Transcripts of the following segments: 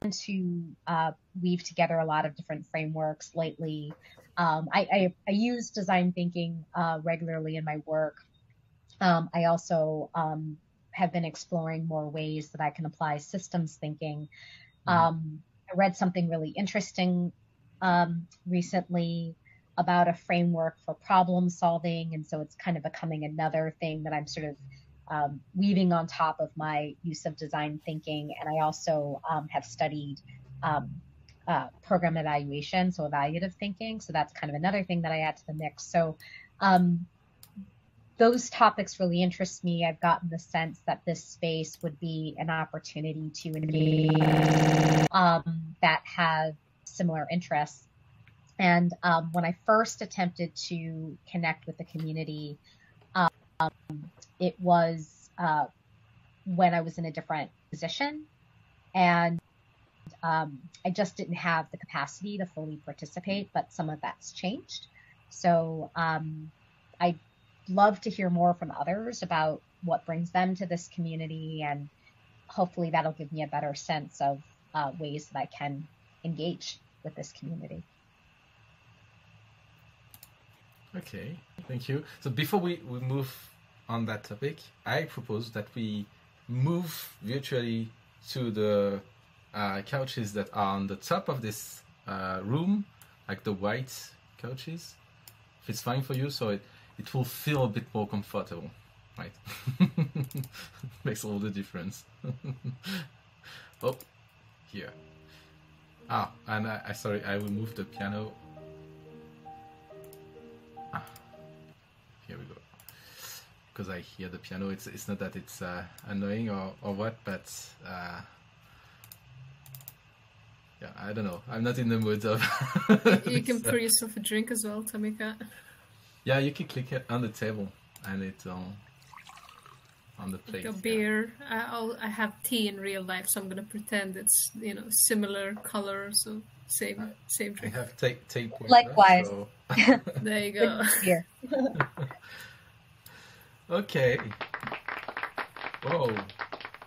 tend to weave together a lot of different frameworks lately. I use design thinking regularly in my work. I also have been exploring more ways that I can apply systems thinking. I read something really interesting recently about a framework for problem solving. And so it's kind of becoming another thing that I'm sort of weaving on top of my use of design thinking. And I also have studied program evaluation, so evaluative thinking. So that's kind of another thing that I add to the mix. So those topics really interest me. I've gotten the sense that this space would be an opportunity to engage that have similar interests. And when I first attempted to connect with the community, it was when I was in a different position, and I just didn't have the capacity to fully participate, but some of that's changed. So I'd love to hear more from others about what brings them to this community, and hopefully that'll give me a better sense of ways that I can engage with this community. Okay, thank you. So before we move on that topic, I propose that we move virtually to the couches that are on the top of this room, like the white couches, if it's fine for you, so it will feel a bit more comfortable, right? Makes all the difference. Oh, here. Ah, and I sorry, I will move the piano. Here we go, because I hear the piano. It's not that it's annoying or what, but yeah, I don't know. I'm not in the mood of. You can pour yourself a drink as well, Tamika. Yeah, you can click it on the table and it's on the plate. Like a beer. Yeah. I have tea in real life, so I'm gonna pretend it's, you know, similar color, so same drink. I have tape. Likewise. So. There you go. Yeah. Okay. Whoa.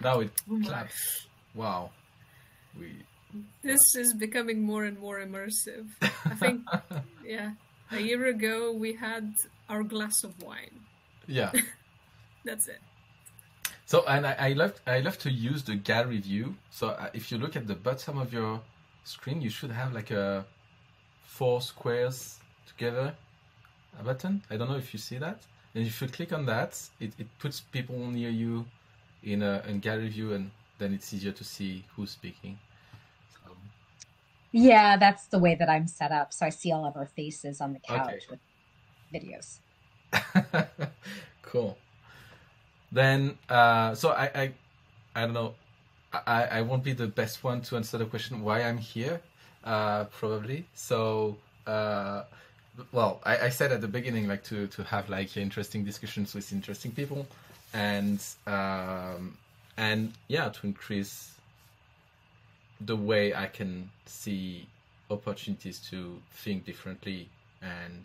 Now it claps. Wow. This is becoming more and more immersive. I think, yeah, a year ago we had our glass of wine. Yeah. That's it. So, and I love to use the gallery view. So if you look at the bottom of your screen, you should have like a 4 squares together a button. I don't know if you see that, and if you click on that, it puts people near you in gallery view, and then it's easier to see who's speaking. So. Yeah, that's the way that I'm set up, so I see all of our faces on the couch. Okay. With videos. Cool. Then so I don't know, I won't be the best one to answer the question why I'm here, probably. So well, I said at the beginning, like to have like interesting discussions with interesting people, and yeah, to increase the way I can see opportunities to think differently and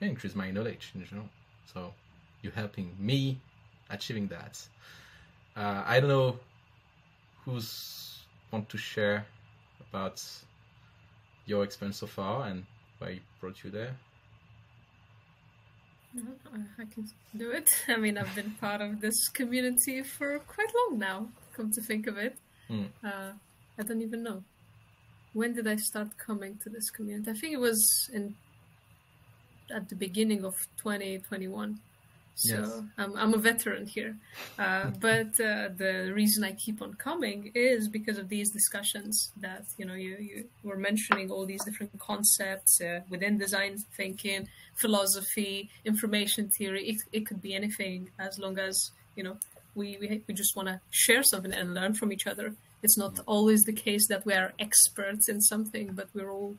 increase my knowledge in general. So you're helping me achieving that. I don't know who's want to share about your experience so far and why brought you there. I can do it. I mean, I've been part of this community for quite long now, come to think of it. I don't even know. When did I start coming to this community? I think it was at the beginning of 2021. So yes. I'm a veteran here, but the reason I keep on coming is because of these discussions that, you know, you were mentioning all these different concepts within design thinking, philosophy, information theory. It could be anything, as long as, you know, we just want to share something and learn from each other. It's not always the case that we are experts in something, but we're all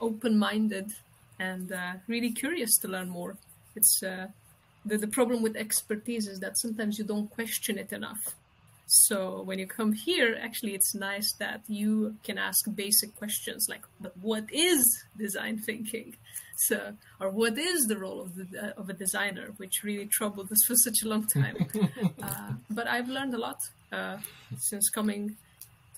open-minded and really curious to learn more. It's the problem with expertise is that sometimes you don't question it enough. So when you come here, actually, it's nice that you can ask basic questions like, but what is design thinking? So, or what is the role of a designer, which really troubled us for such a long time. But I've learned a lot since coming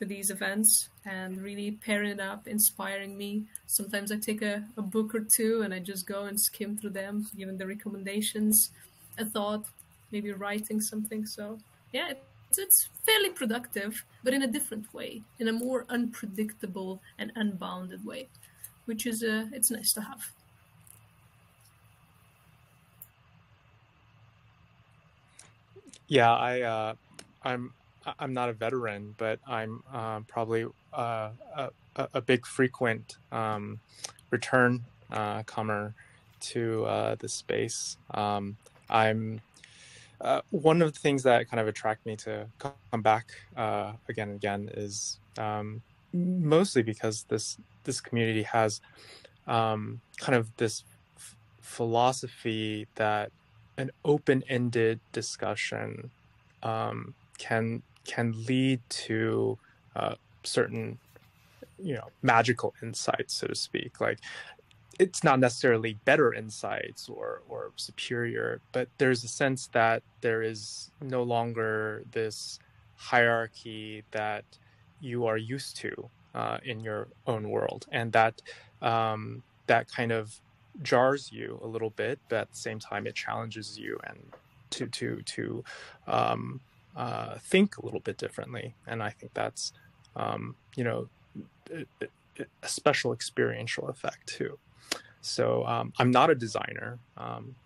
to these events and really pairing it up, inspiring me. Sometimes I take a book or two and I just go and skim through them, given the recommendations, a thought, maybe writing something. So yeah, it's fairly productive, but in a different way, in a more unpredictable and unbounded way, which is it's nice to have. Yeah, I'm not a veteran, but I'm probably a big frequent return comer to the space. I'm one of the things that kind of attract me to come back again and again is mostly because this community has kind of this philosophy that an open-ended discussion can lead to certain, you know, magical insights, so to speak. Like, it's not necessarily better insights or superior, but there's a sense that there is no longer this hierarchy that you are used to in your own world, and that that kind of jars you a little bit, but at the same time it challenges you and to think a little bit differently. And I think that's you know, a special experiential effect too. So I'm not a designer. I'm,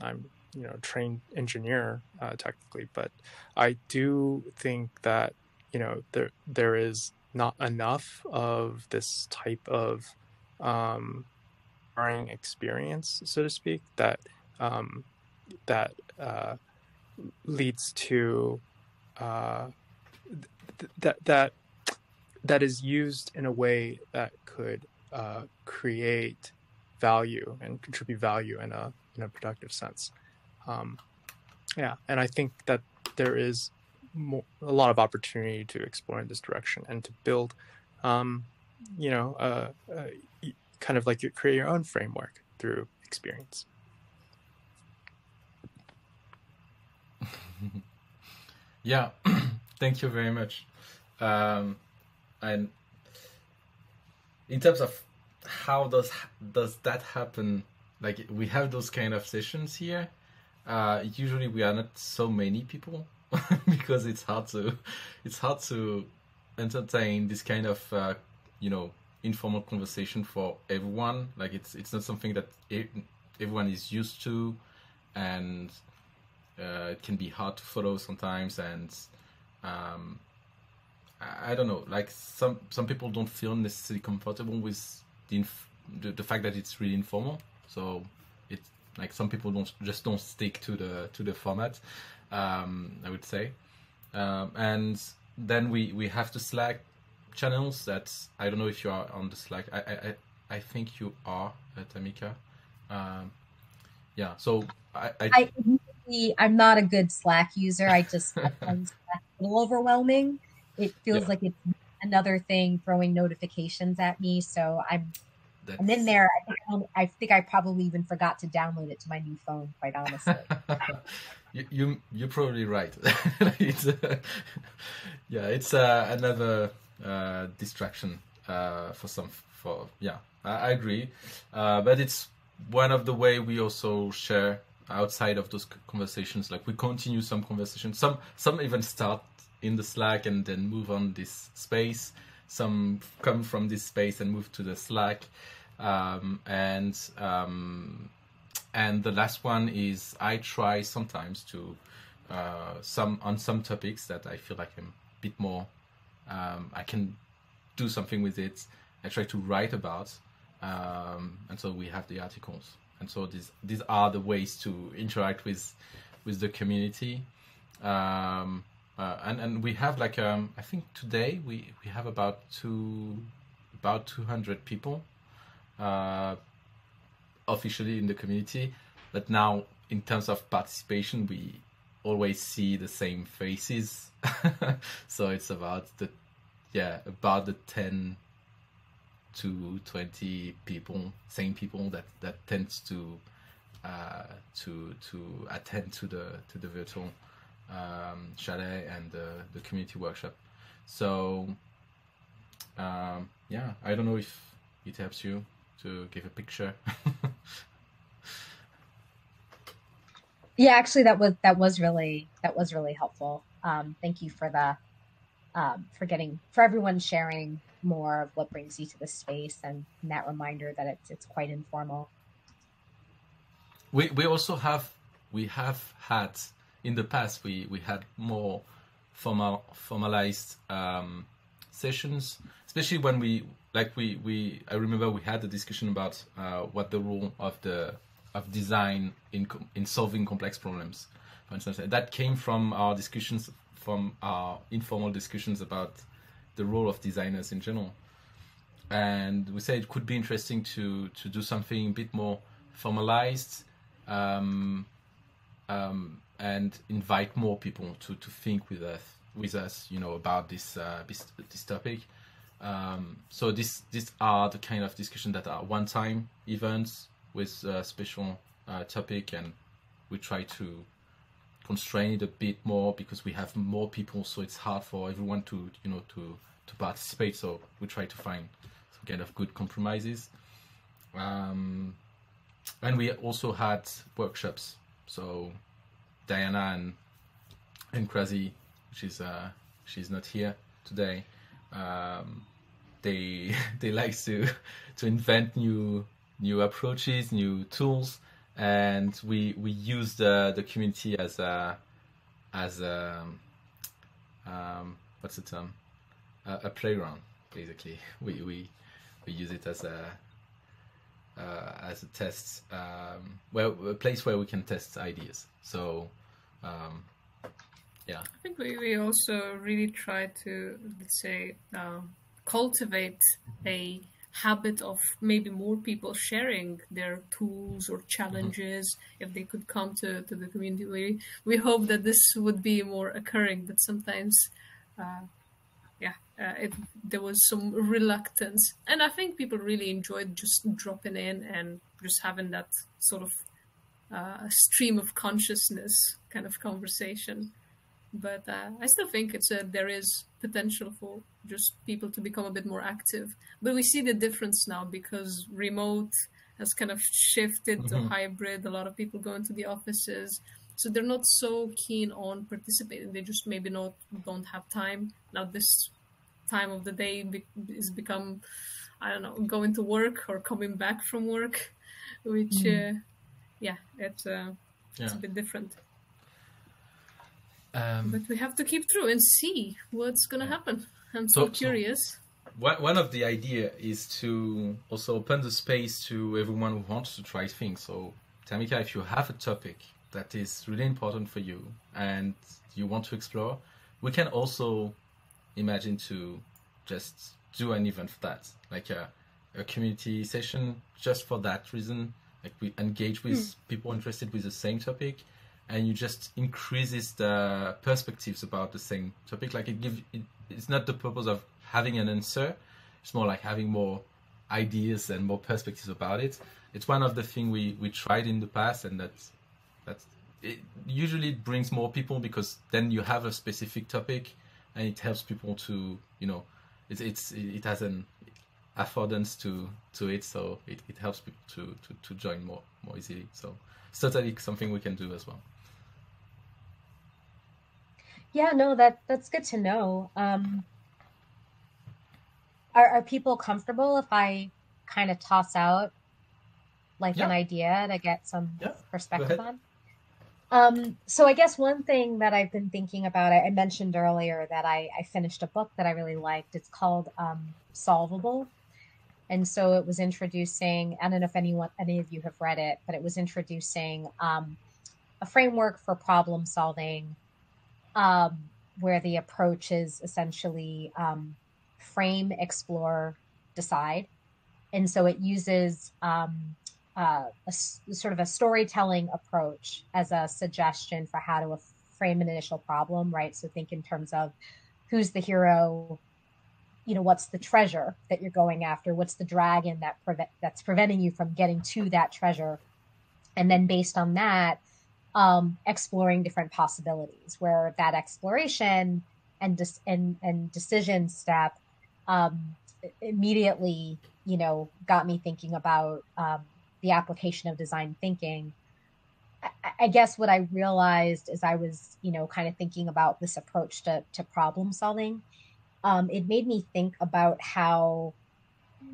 you know, trained engineer technically, but I do think that, you know, there is not enough of this type of experience, so to speak, that that leads to that is used in a way that could create value and contribute value in a productive sense. Yeah, and I think that there is a lot of opportunity to explore in this direction and to build, you know, kind of like you create your own framework through experience. Yeah, thank you very much. And in terms of how does that happen? Like, we have those kind of sessions here. Usually we are not so many people because it's hard to entertain this kind of you know, informal conversation for everyone. Like, it's not something that everyone is used to, and it can be hard to follow sometimes. And I don't know, like some people don't feel necessarily comfortable with the fact that it's really informal. So it's like some people don't stick to the format, I would say. And then we have the Slack channels that, I don't know if you are on the Slack. I think you are, Tamika. Yeah, so I'm not a good Slack user. I just find Slack a little overwhelming. It feels like it's another thing throwing notifications at me. So I'm in there. I think I probably even forgot to download it to my new phone, quite honestly. You're probably right. It's another distraction for some. I agree. But it's one of the way we also share outside of those conversations. Like, we continue some conversations. Some even start in the Slack and then move on this space. Some come from this space and move to the Slack. And the last one is, I try sometimes to on some topics that I feel like I'm a bit more I can do something with it. I try to write about, and so we have the articles. And so these are the ways to interact with the community. And we have like, I think today we have about 200 people officially in the community. But now, in terms of participation, we always see the same faces. So it's about the 10 to 20 people, same people that tends to attend to the virtual chalet and the community workshop. So Yeah, I don't know if it helps you to give a picture. Yeah, actually, that was really helpful. Thank you for the for everyone sharing more of what brings you to the space, and that reminder that it's quite informal. We also have had in the past we had more formalized sessions, especially when I remember we had a discussion about what the role of design in solving complex problems, for instance. That came from our discussions, from our informal discussions about the role of designers in general. And we said it could be interesting to do something a bit more formalized, and invite more people to think with us, you know, about this topic. So these are the kind of discussion that are one-time events with a special topic, and we try to constrain it a bit more because we have more people, so it's hard for everyone to participate. So we try to find some kind of good compromises. And we also had workshops. So Diana and Krazy, she's not here today. They like to invent new approaches, new tools, and we use the community as a what's the term? A playground, basically. We use it as a test, a place where we can test ideas. So yeah, I think we also really try to, let's say, cultivate a habit of maybe more people sharing their tools or challenges. Mm-hmm. If they could come to the community, we hope that this would be more occurring, but sometimes there was some reluctance, and I think people really enjoyed just dropping in and just having that sort of stream of consciousness kind of conversation. But I still think there is potential for just people to become a bit more active. But we see the difference now because remote has kind of shifted to hybrid. A lot of people go into the offices, so they're not so keen on participating. They just maybe don't have time. Now this time of the day is become, I don't know, going to work or coming back from work, which, it's a bit different. But we have to keep through and see what's going to happen. I'm so curious. So one of the idea is to also open the space to everyone who wants to try things. So Tamika, if you have a topic that is really important for you and you want to explore, we can also imagine to just do an event for that, like a community session just for that reason. Like we engage with people interested with the same topic, and you just increases the perspectives about the same topic. Like it's not the purpose of having an answer. It's more like having more ideas and more perspectives about it. It's one of the things we tried in the past, and that's it. Usually it brings more people because then you have a specific topic, and it helps people to, you know, it has an affordance to it, so it helps people to join more easily. So it's totally something we can do as well. Yeah, no, that's good to know. Are people comfortable if I kind of toss out an idea to get some perspective on? So I guess one thing that I've been thinking about, I mentioned earlier that I finished a book that I really liked. It's called Solvable. And so it was introducing, I don't know if any of you have read it, but it was introducing a framework for problem solving, where the approach is essentially frame, explore, decide. And so it uses a storytelling approach as a suggestion for how to frame an initial problem, right? So think in terms of who's the hero, you know, what's the treasure that you're going after? What's the dragon that's preventing you from getting to that treasure? And then based on that, exploring different possibilities, where that exploration and decision step immediately, you know, got me thinking about the application of design thinking. I guess what I realized as I was, you know, kind of thinking about this approach to problem solving, it made me think about how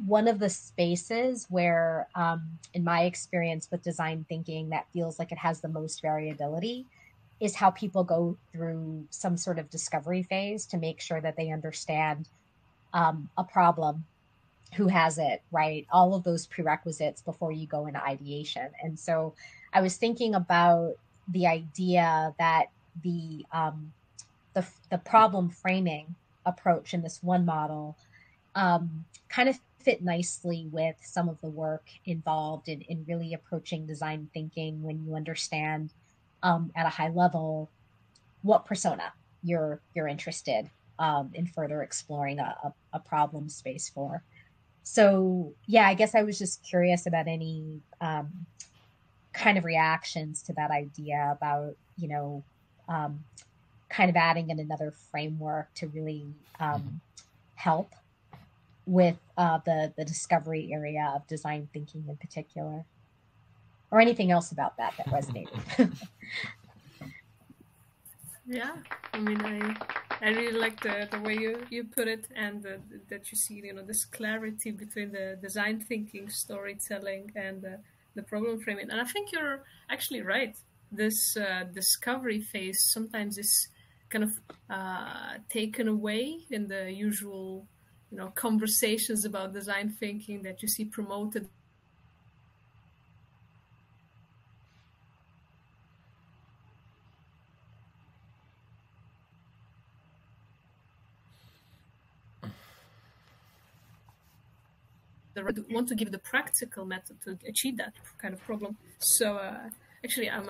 one of the spaces where, in my experience with design thinking, that feels like it has the most variability is how people go through some sort of discovery phase to make sure that they understand a problem, who has it, right? All of those prerequisites before you go into ideation. And so I was thinking about the idea that the problem framing approach in this one model kind of fit nicely with some of the work involved in really approaching design thinking when you understand at a high level what persona you're interested in further exploring a problem space for. So yeah, I guess I was just curious about any kind of reactions to that idea about, you know, kind of adding in another framework to really help with the discovery area of design thinking in particular, or anything else about that that resonated. Yeah, I mean, I really like the way you put it, and that you see, you know, this clarity between the design thinking, storytelling, and the problem framing. And I think you're actually right. This discovery phase sometimes is kind of taken away in the usual, you know, conversations about design thinking that you see promoted. I want to give the practical method to achieve that kind of problem. So actually, I'm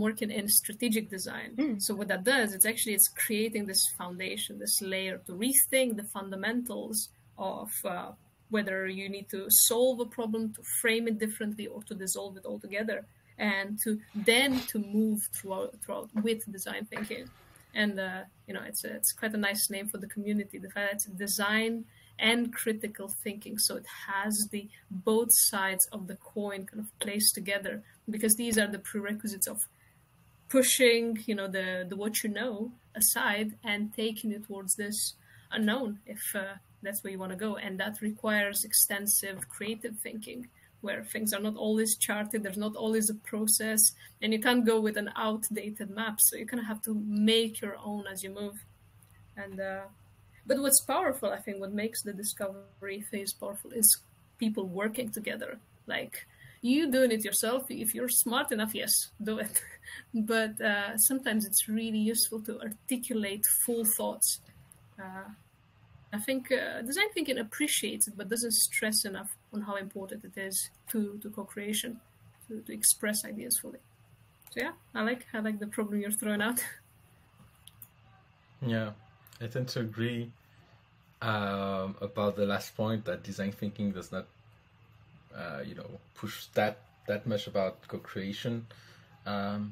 working in strategic design. So what that does, it's creating this foundation, this layer to rethink the fundamentals of whether you need to solve a problem, to frame it differently, or to dissolve it altogether, and to move throughout with design thinking. And you know, it's quite a nice name for the community. The fact that it's design and critical thinking, so it has the both sides of the coin kind of placed together, because these are the prerequisites of pushing, you know, the what you know aside and taking it towards this unknown, if that's where you want to go. And that requires extensive creative thinking, where things are not always charted, there's not always a process, and you can't go with an outdated map, so you kind of have to make your own as you move. And but what's powerful, I think, what makes the discovery phase powerful is people working together. Like, you doing it yourself, if you're smart enough, yes, do it. But sometimes it's really useful to articulate full thoughts. I think design thinking appreciates it, but doesn't stress enough on how important it is to co-creation, to express ideas fully. So yeah, I like the problem you're throwing out. Yeah. I tend to agree about the last point, that design thinking does not, you know, push that much about co-creation. I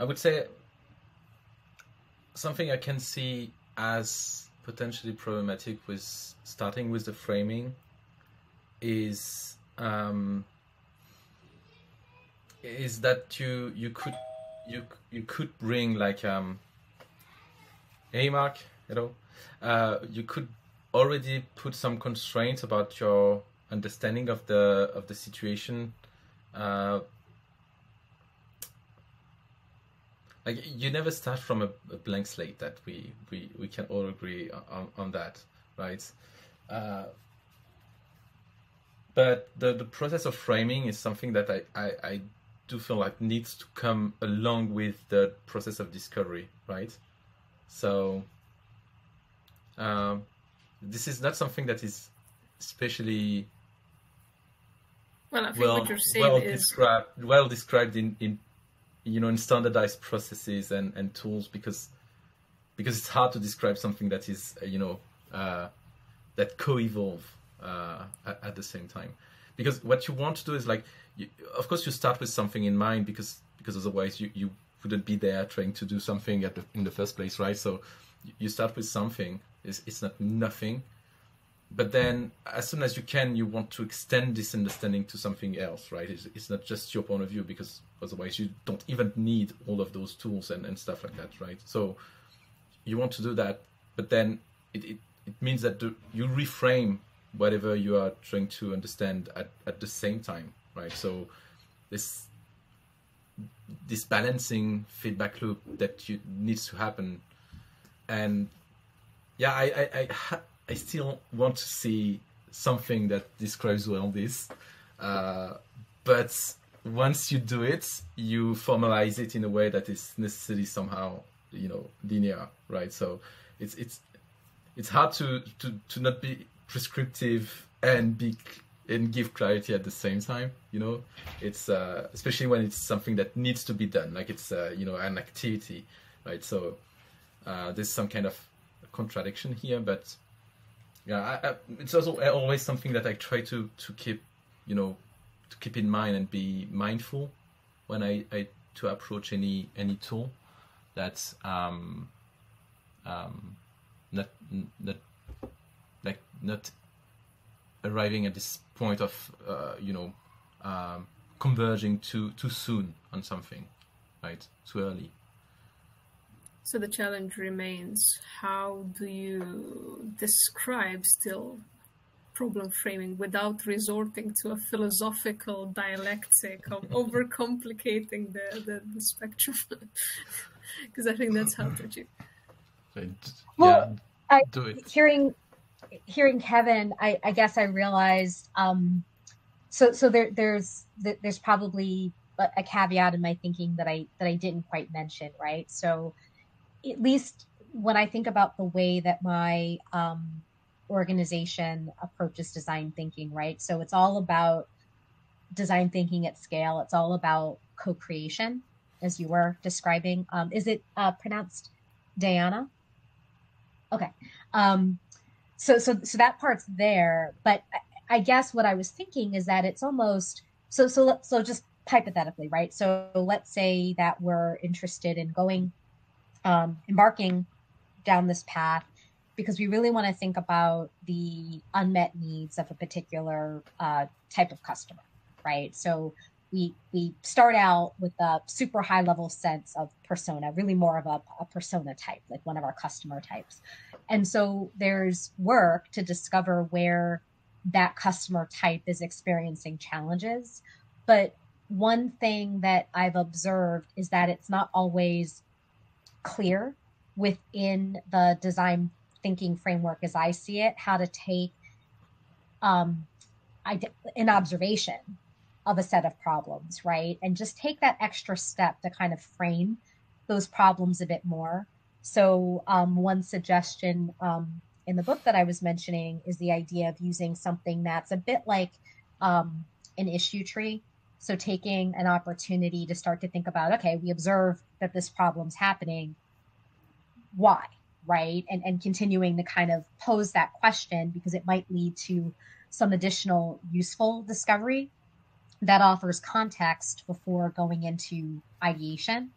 would say something I can see as potentially problematic with starting with the framing is that you could bring like. Hey Mark, hello. You could already put some constraints about your understanding of the situation. Like, you never start from a blank slate. That we can all agree on that, right? But the process of framing is something that I do feel like needs to come along with the process of discovery, right? So this is not something that is especially well described in you know, in standardized processes and tools, because it's hard to describe something that is, you know, that co-evolve at the same time. Because what you want to do is, like, of course you start with something in mind, because otherwise you wouldn't be there trying to do something in the first place, right? So you start with something. It's not nothing, But then as soon as you can, you want to extend this understanding to something else, right? It's not just your point of view, because otherwise you don't even need all of those tools and stuff like that, right? So you want to do that, but then it means that you reframe whatever you are trying to understand at the same time, right? So this balancing feedback loop that needs to happen. And yeah, I still want to see something that describes well this, but once you do it, you formalize it in a way that is necessarily somehow, you know, linear, right? So it's hard to not be prescriptive and give clarity at the same time. You know, it's especially when it's something that needs to be done, like it's you know, an activity, right? So there's some kind of contradiction here, but yeah, it's also always something that I try to keep, you know, to keep in mind and be mindful when I approach any tool that's not arriving at this point of you know, converging too soon on something, right? Too early. So the challenge remains, how do you describe still problem framing without resorting to a philosophical dialectic of overcomplicating the spectrum? Because I think that's hard to achieve. Well, yeah, hearing Kevin, I guess I realized, so there's probably a caveat in my thinking that I didn't quite mention, right? So at least when I think about the way that my organization approaches design thinking, right? So it's all about design thinking at scale. It's all about co-creation, as you were describing. Is it pronounced Diana? Okay. So that part's there, but I guess what I was thinking is that it's almost, so just hypothetically, right? So let's say that we're interested in embarking down this path because we really want to think about the unmet needs of a particular type of customer, right? So we start out with a super high level sense of persona, really more of a persona type, like one of our customer types. And so there's work to discover where that customer type is experiencing challenges. But one thing that I've observed is that it's not always clear within the design thinking framework, as I see it, how to take an observation of a set of problems, right? And just take that extra step to kind of frame those problems a bit more. So one suggestion in the book that I was mentioning is the idea of using something that's a bit like an issue tree. So taking an opportunity to start to think about, okay, we observe that this problem's happening, why, right? And continuing to kind of pose that question, because it might lead to some additional useful discovery that offers context before going into ideation.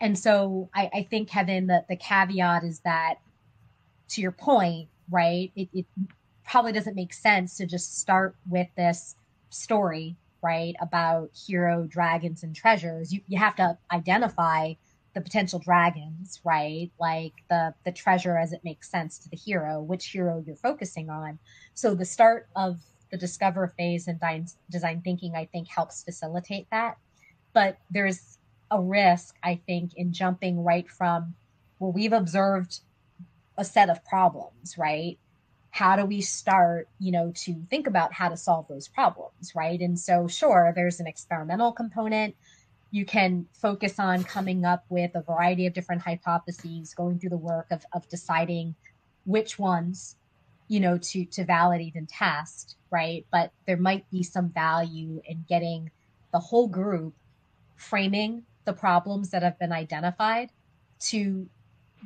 And so I think, Kevin, that the caveat is that, to your point, right, it probably doesn't make sense to just start with this story, right, about hero dragons and treasures. You have to identify the potential dragons, right, like the treasure as it makes sense to the hero, which hero you're focusing on. So the start of the discover phase in design thinking, I think, helps facilitate that. But there's a risk, I think, in jumping right from, well, we've observed a set of problems, right? How do we start, you know, to think about how to solve those problems, right? And so, sure, there's an experimental component. You can focus on coming up with a variety of different hypotheses, going through the work of deciding which ones, you know, to validate and test, right? But there might be some value in getting the whole group framing the problems that have been identified to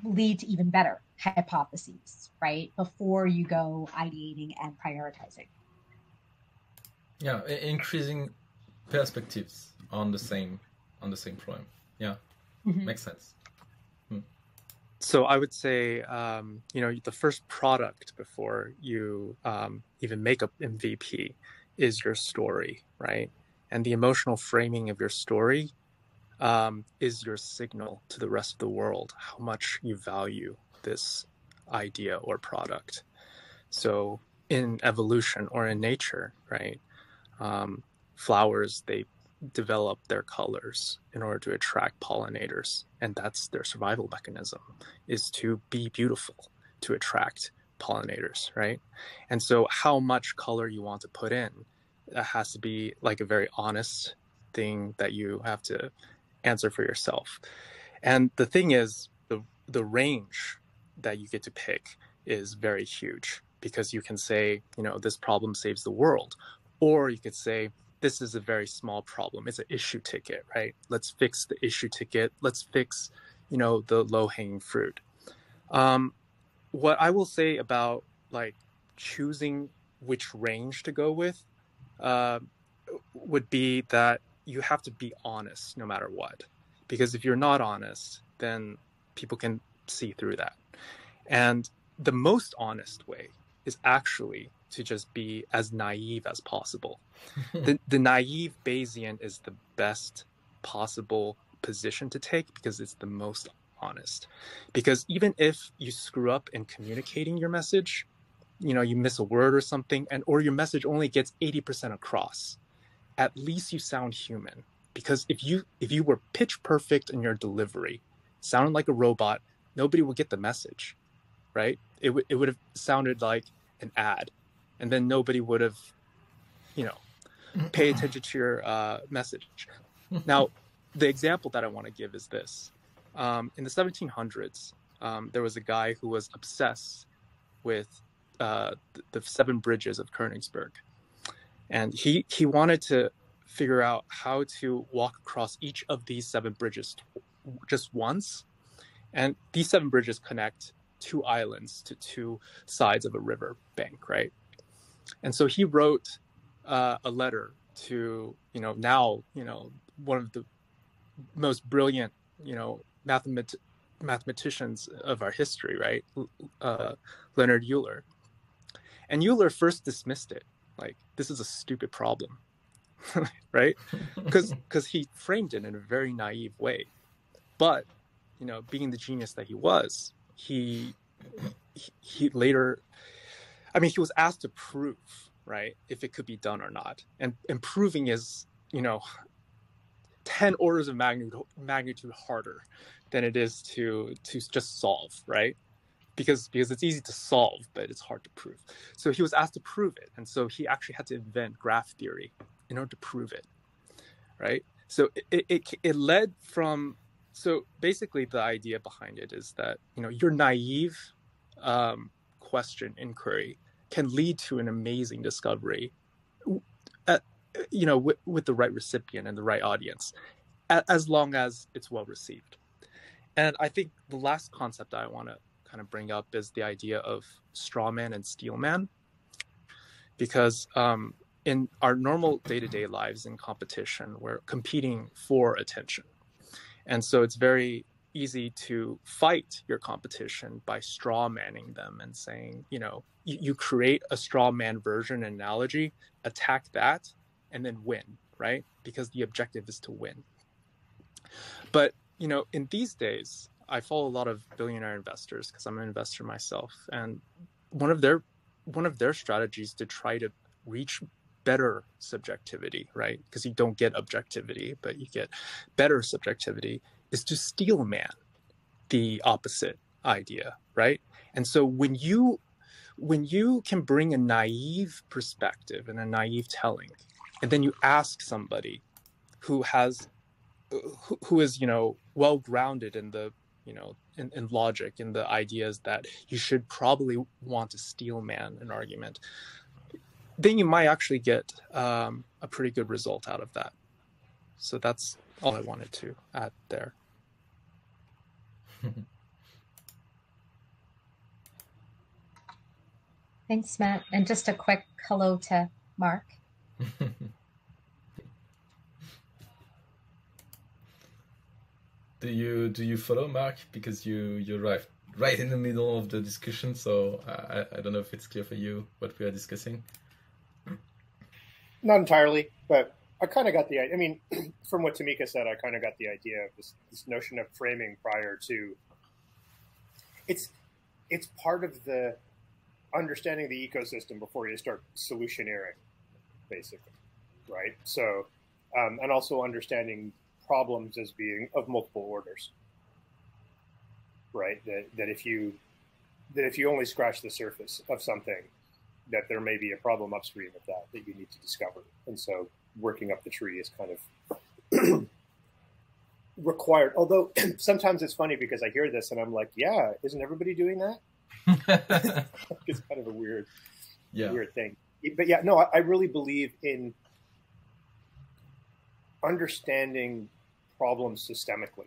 lead to even better hypotheses, right, before you go ideating and prioritizing. Yeah, increasing perspectives on the same problem. Yeah, mm-hmm. Makes sense. Hmm. So I would say, you know, the first product before you even make an MVP is your story, right? And the emotional framing of your story is your signal to the rest of the world, how much you value this idea or product. So in evolution or in nature, right, flowers, they develop their colors in order to attract pollinators. And that's their survival mechanism, is to be beautiful, to attract pollinators, right? And so how much color you want to put in, that has to be like a very honest thing that you have to answer for yourself. And the thing is, the range that you get to pick is very huge, because you can say, you know, this problem saves the world, or you could say, this is a very small problem. It's an issue ticket, right? Let's fix the issue ticket. Let's fix, you know, the low-hanging fruit. What I will say about like choosing which range to go with would be that you have to be honest no matter what, because if you're not honest, then people can see through that. And the most honest way is actually to just be as naive as possible. The naive Bayesian is the best possible position to take, because it's the most honest. Because even if you screw up in communicating your message, you know, you miss a word or something, and or your message only gets 80% across, at least you sound human. Because if you were pitch perfect in your delivery, sounded like a robot, nobody would get the message, right? It would have sounded like an ad, and then nobody would have, you know, paid attention to your message. Now, the example that I want to give is this. In the 1700s, there was a guy who was obsessed with the seven bridges of Königsberg. And he wanted to figure out how to walk across each of these seven bridges just once. And these seven bridges connect two islands to two sides of a river bank, right? And so he wrote a letter to, you know, now, you know, one of the most brilliant, you know, mathematicians of our history, right? Leonard Euler. And Euler first dismissed it, like, this is a stupid problem, right? Because he framed it in a very naive way. But, you know, being the genius that he was, he later... I mean, he was asked to prove, right, if it could be done or not. And proving is, you know, 10 orders of magnitude harder than it is to just solve, right? Because it's easy to solve, but it's hard to prove. So he was asked to prove it. And so he actually had to invent graph theory in order to prove it, right? So it led from, so basically the idea behind it is that, you know, your naive question inquiry can lead to an amazing discovery, you know, with the right recipient and the right audience, as long as it's well received. And I think the last concept I want to kind of bring up is the idea of straw man and steel man, because in our normal day-to-day lives in competition, we're competing for attention. And so it's very easy to fight your competition by straw manning them and saying, you know, you create a straw man version analogy, attack that, and then win, right? Because the objective is to win. But, you know, in these days, I follow a lot of billionaire investors because I'm an investor myself. And one of their strategies to try to reach better subjectivity, right? Because you don't get objectivity, but you get better subjectivity, is to steel man the opposite idea, right? And so when you can bring a naive perspective and a naive telling, and then you ask somebody who is, you know, well grounded in the, you know, in logic, in the ideas that you should probably want to steel man an argument, then you might actually get a pretty good result out of that. So that's all I wanted to add there. Thanks, Matt. And just a quick hello to Mark. Do you follow, Mark? Because you arrived right in the middle of the discussion, so I don't know if it's clear for you what we are discussing. Not entirely, but I kind of got the idea. I mean, from what Tamika said, I kind of got the idea of this notion of framing prior to. It's part of the understanding the ecosystem before you start solutioneering, basically, right? So, and also understanding problems as being of multiple orders, right? That if you only scratch the surface of something, that there may be a problem upstream of that you need to discover. And so working up the tree is kind of required. Although sometimes it's funny because I hear this and I'm like, yeah, isn't everybody doing that? It's kind of a weird thing. But yeah, no, I really believe in understanding problems systemically,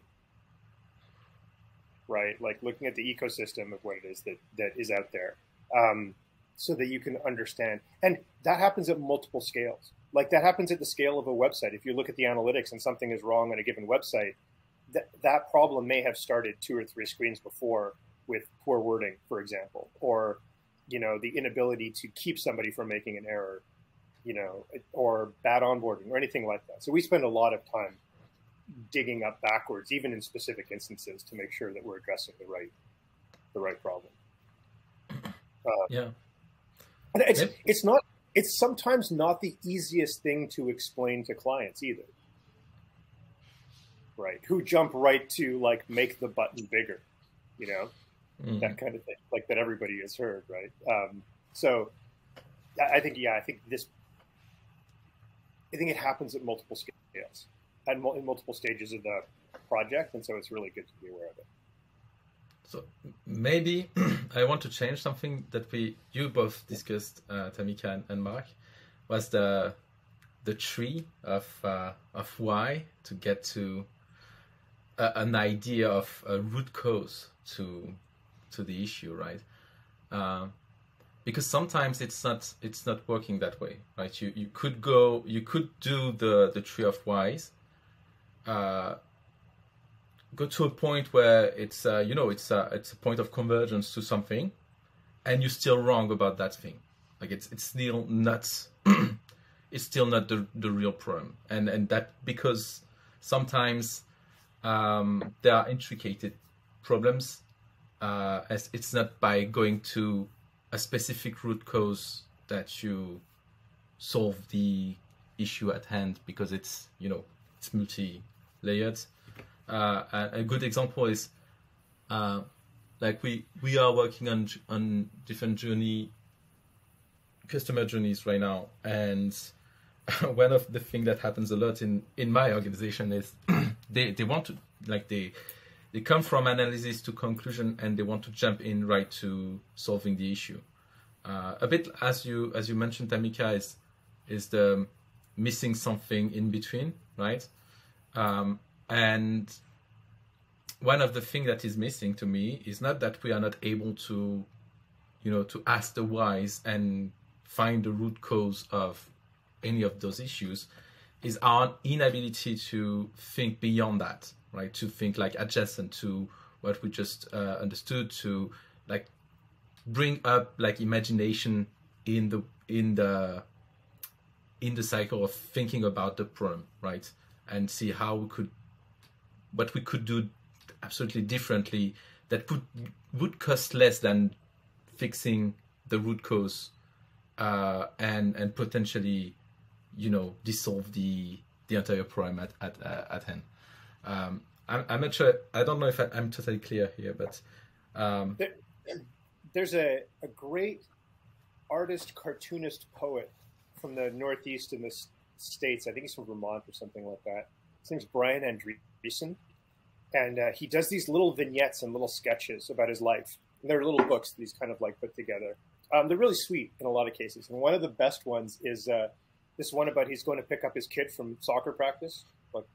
right? Like looking at the ecosystem of what it is that is out there. So that you can understand. And that happens at multiple scales. Like that happens at the scale of a website. If you look at the analytics and something is wrong on a given website, that problem may have started 2 or 3 screens before with poor wording, for example, or, you know, the inability to keep somebody from making an error, you know, or bad onboarding or anything like that. So we spend a lot of time digging up backwards, even in specific instances, to make sure that we're addressing the right problem. Yeah. And it's sometimes not the easiest thing to explain to clients either, right? Who jump right to like make the button bigger, you know, that kind of thing, like that everybody has heard, right? So I think it happens at multiple scales, at multiple stages of the project, and so it's really good to be aware of it. So maybe I want to change something that you both discussed, Tamika and Mark, was the tree of why to get to an idea of a root cause to the issue, right? Because sometimes it's not working that way, right? You could do the tree of whys. Go to a point where it's a point of convergence to something, and you're still wrong about that thing. Like it's still not the real problem, and that because sometimes there are intricate problems, as it's not by going to a specific root cause that you solve the issue at hand, because it's multi-layered. A good example is like we are working on different customer journeys right now, and one of the things that happens a lot in my organization is they want to, like, they come from analysis to conclusion, and they want to jump in right to solving the issue. A bit as you mentioned, Tamika, is the missing something in between, right? And one of the things that is missing to me is not that we are not able to, to ask the whys and find the root cause of any of those issues, is our inability to think beyond that, right? To think like adjacent to what we just understood, to like bring up like imagination in the cycle of thinking about the problem, right? And see how what we could do absolutely differently that would cost less than fixing the root cause, and potentially, dissolve the entire problem at hand. I'm not sure. I don't know if I'm totally clear here, but there's a great artist, cartoonist, poet from the Northeast in this States. I think he's from Vermont or something like that. His name's Brian Andreessen, and he does these little vignettes and little sketches about his life. And they're little books that he's kind of like put together. They're really sweet in a lot of cases. And one of the best ones is this one about he's going to pick up his kid from soccer practice, like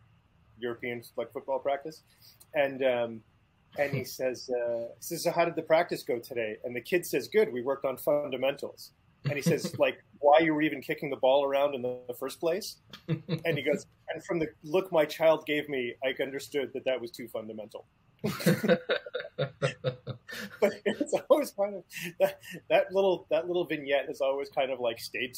European like football practice, and he says, "So how did the practice go today?" And the kid says, "Good. We worked on fundamentals." And he says, like, why you were even kicking the ball around in the first place? And he goes, And from the look my child gave me, I understood that that was too fundamental. But it's always kind of that little vignette has always kind of like stayed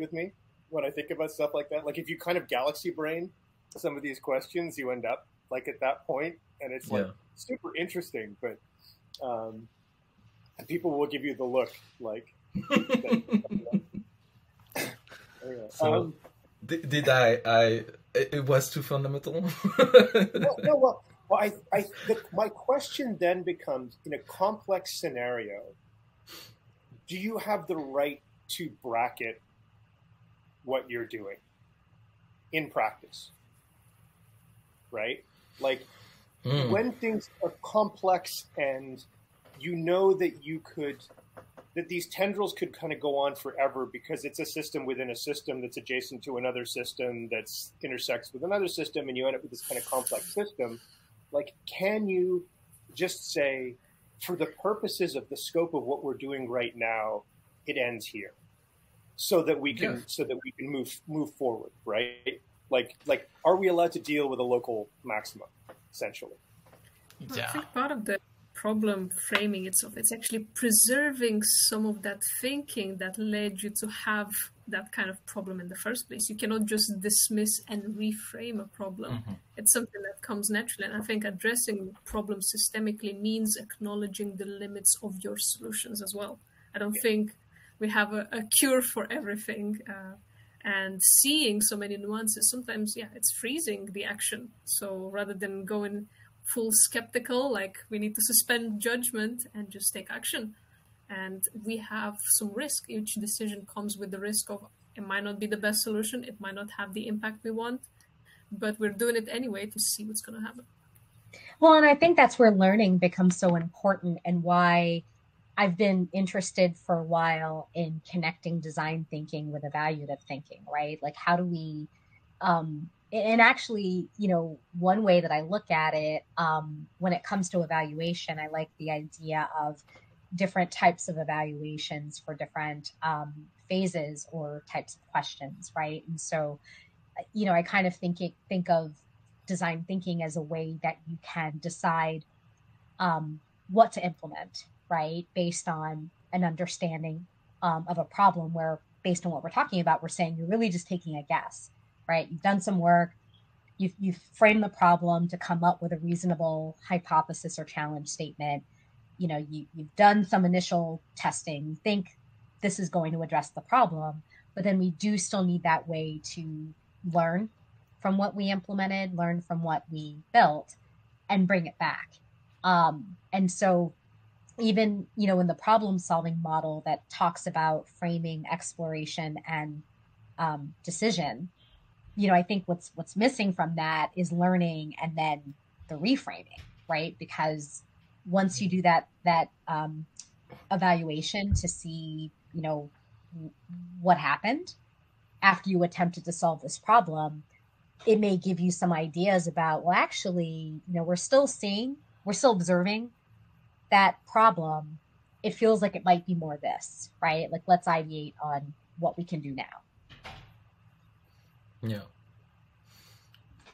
with me when I think about stuff like that. Like if you kind of galaxy brain some of these questions, you end up like at that point, and it's like super interesting. But and people will give you the look like. Anyway, so it was too fundamental. My question then becomes, in a complex scenario, do you have the right to bracket what you're doing in practice? Right? Like when things are complex and you know that you could, that these tendrils could kind of go on forever because it's a system within a system that's adjacent to another system that's intersects with another system, and you end up with this kind of complex system. Like, can you just say, for the purposes of the scope of what we're doing right now, it ends here, so that we can move forward, right? Like, are we allowed to deal with a local maximum, essentially? Yeah. I think part of the problem framing itself, it's actually preserving some of that thinking that led you to have that kind of problem in the first place. You cannot just dismiss and reframe a problem. It's something that comes naturally. And I think addressing problems systemically means acknowledging the limits of your solutions as well. I don't think we have a cure for everything. And seeing so many nuances, sometimes, it's freezing the action. So rather than going full skeptical, like we need to suspend judgment and just take action. And we have some risk. Each decision comes with the risk of it might not be the best solution. It might not have the impact we want, but we're doing it anyway to see what's going to happen. Well, and I think that's where learning becomes so important, and why I've been interested for a while in connecting design thinking with evaluative thinking, right? Like how do we, and actually, one way that I look at it when it comes to evaluation, I like the idea of different types of evaluations for different phases or types of questions, right? And so, I kind of think of design thinking as a way that you can decide what to implement, right? Based on an understanding of a problem where, based on what we're talking about, we're saying you're really just taking a guess, right? You've done some work, you've framed the problem to come up with a reasonable hypothesis or challenge statement. You've done some initial testing, you think this is going to address the problem, but then we do still need that way to learn from what we implemented, learn from what we built, and bring it back. And so even, in the problem solving model that talks about framing, exploration, and decision, I think what's missing from that is learning and then the reframing, right? Because once you do that evaluation to see, what happened after you attempted to solve this problem, it may give you some ideas about, well, actually, we're still observing that problem. It feels like it might be more this, right? Like, let's ideate on what we can do now. Yeah.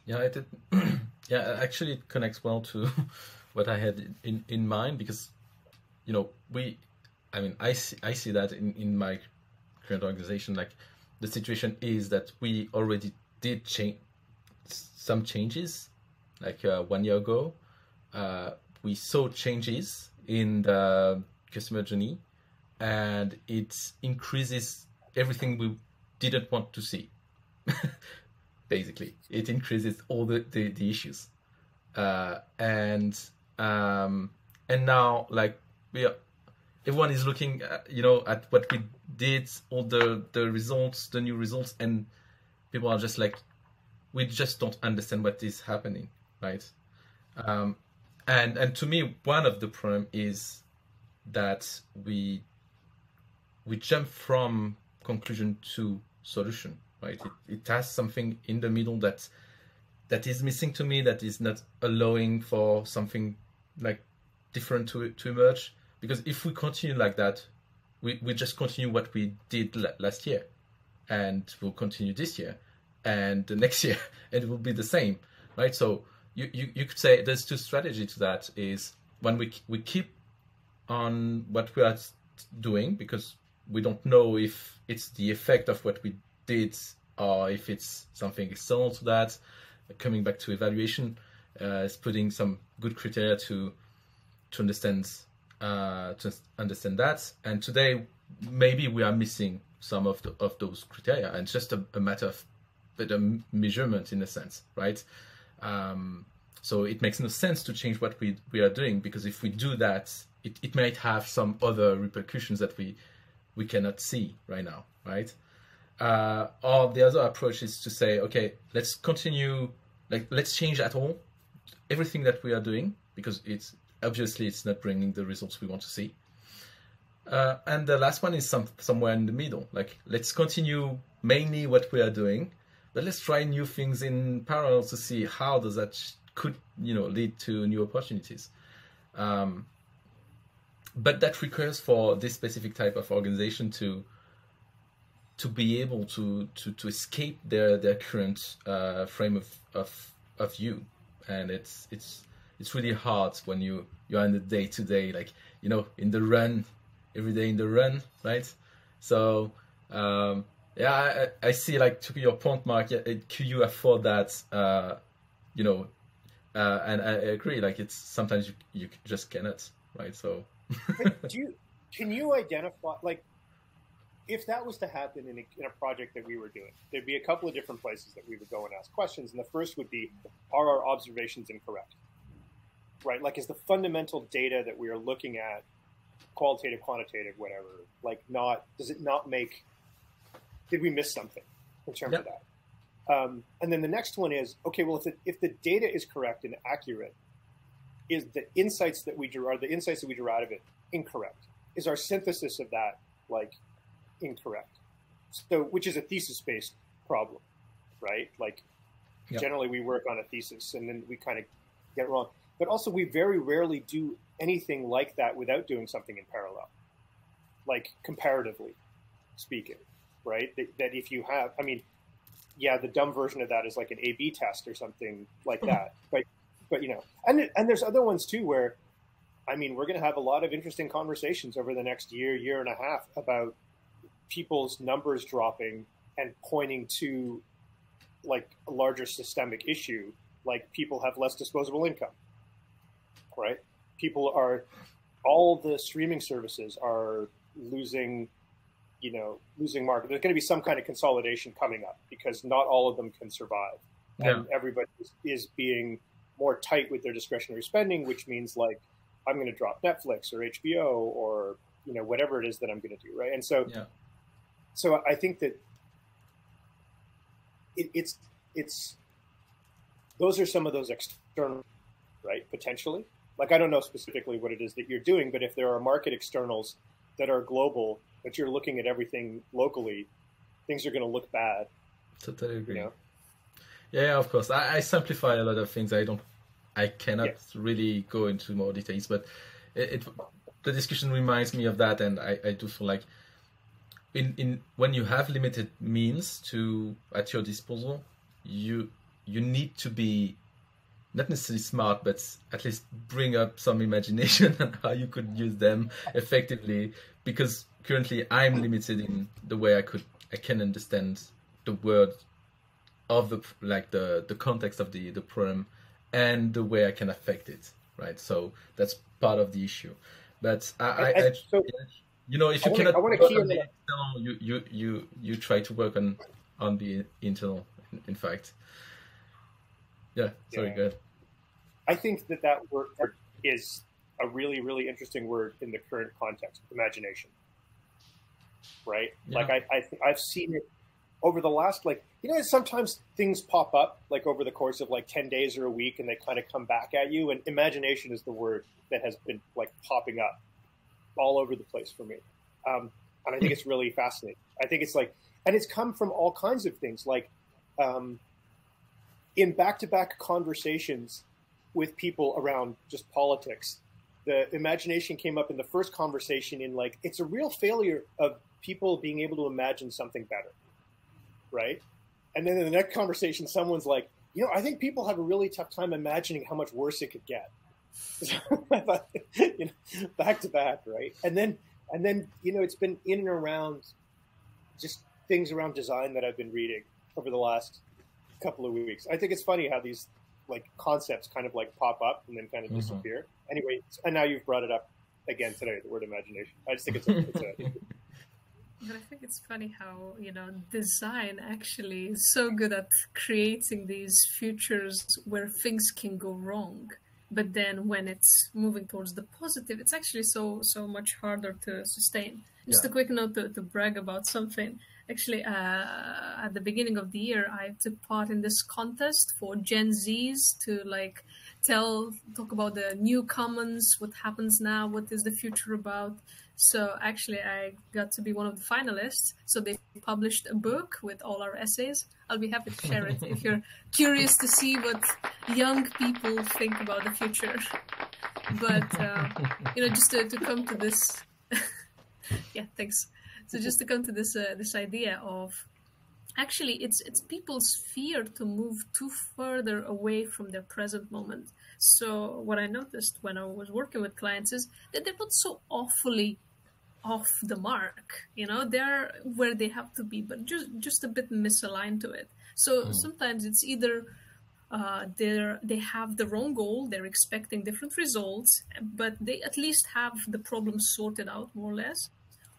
Yeah, I did. Yeah, actually, it connects well to what I had in mind, because, I see that in my current organization, like the situation is that we already did some changes, like 1 year ago, we saw changes in the customer journey, and it increases everything we didn't want to see. Basically, it increases all the issues. And now, like, everyone is looking at, at what we did, all the results, the new results, and people are just like, we just don't understand what is happening, right? And to me, one of the problem is that we jump from conclusion to solution, right? It has something in the middle that is missing to me, that is not allowing for something like different to emerge. Because if we continue like that, we just continue what we did last year, and we'll continue this year. and the next year it will be the same, right? So you could say there's two strategies to that. Is when we keep on what we are doing because we don't know if it's the effect of what we did or if it's something external to that. Coming back to evaluation is putting some good criteria to understand that. And today maybe we are missing some of those criteria, and it's just a matter of better measurement in a sense, right? So it makes no sense to change what we are doing, because if we do that, it might have some other repercussions that we cannot see right now, right? Or the other approach is to say, okay, let's continue, like let's change at all everything that we are doing, because it's obviously it's not bringing the results we want to see. And the last one is somewhere in the middle, like let's continue mainly what we are doing, but let's try new things in parallel to see how does that could, you know, lead to new opportunities. But that requires for this specific type of organization to be able to escape their current frame of view, and it's really hard when you're in the day-to-day, like, you know, in the run, every day in the run, right? So yeah, I see, like, to your point, Mark, yeah, could you afford that? You know, and I agree, like, it's sometimes you just cannot, right? So can you identify, like, if that was to happen in a project that we were doing, there'd be a couple of different places that we would go and ask questions. And the first would be, are our observations incorrect? Right? Like, is the fundamental data that we are looking at, qualitative, quantitative, whatever, like, not, does it not make, did we miss something in terms of that? And then the next one is, okay, well, if the data is correct and accurate, is the insights that we drew, are the insights that we drew out of it incorrect? Is our synthesis of that, like, incorrect? So, which is a thesis-based problem, right? Like, generally we work on a thesis and then we kind of get it wrong. But also we very rarely do anything like that without doing something in parallel, like comparatively speaking, right? That if you have, I mean, yeah, the dumb version of that is like an A/B test or something like that. But you know, and there's other ones too where, I mean, we're going to have a lot of interesting conversations over the next year, year and a half about people's numbers dropping and pointing to, like, a larger systemic issue, like people have less disposable income, right? People are, all the streaming services are losing, you know, losing market. There's going to be some kind of consolidation coming up because not all of them can survive. Yeah. And everybody is being more tight with their discretionary spending, which means, like, I'm going to drop Netflix or HBO or, you know, whatever it is that I'm going to do, right? And so, so I think that it's those are some of those external, right? Potentially, like, I don't know specifically what it is that you're doing, but if there are market externals that are global, but you're looking at everything locally, things are going to look bad. Totally agree. You know? Yeah, of course. I simplify a lot of things. I cannot really go into more details, but the discussion reminds me of that, and I do feel like when you have limited means at your disposal, you need to be not necessarily smart, but at least bring up some imagination on how you could use them effectively. Because currently I'm limited in the way I can understand the word of the context of the problem and the way I can affect it, right? So that's part of the issue. But you know, if you cannot work on the external, you try to work on the internal. In fact, go ahead. I think that word is a really, really interesting word in the current context. Imagination, right? Yeah. Like I've seen it over the last, like, you know, sometimes things pop up, like, over the course of, like, 10 days or a week, and they kind of come back at you. And imagination is the word that has been, like, popping up all over the place for me. And I think it's really fascinating. I think it's like, and it's come from all kinds of things, like in back-to-back conversations with people around just politics, the imagination came up in the first conversation in, like, it's a real failure of people being able to imagine something better, right? And then in the next conversation, someone's like, you know, I think people have a really tough time imagining how much worse it could get. So I thought, you know, back to back, right? And then, you know, it's been in and around just things around design that I've been reading over the last couple of weeks. I think it's funny how these like concepts kind of like pop up and then kind of disappear. Anyway, and now you've brought it up again today, the word imagination. I just think it's But I think it's funny how, you know, design actually is so good at creating these futures where things can go wrong. But then when it's moving towards the positive, it's actually so much harder to sustain. Just a quick note to brag about something. Actually, at the beginning of the year, I took part in this contest for Gen Zs to like talk about the new commons, what happens now, what is the future about. So actually, I got to be one of the finalists. So they published a book with all our essays. I'll be happy to share it if you're curious to see what young people think about the future. But, you know, just to come to this. Yeah, thanks. So just to come to this, this idea of actually it's people's fear to move too further away from their present moment. So what I noticed when I was working with clients is that they're not so awfully off the mark, you know, they're where they have to be, but just a bit misaligned to it. So sometimes it's either they have the wrong goal, they're expecting different results, but they at least have the problem sorted out more or less,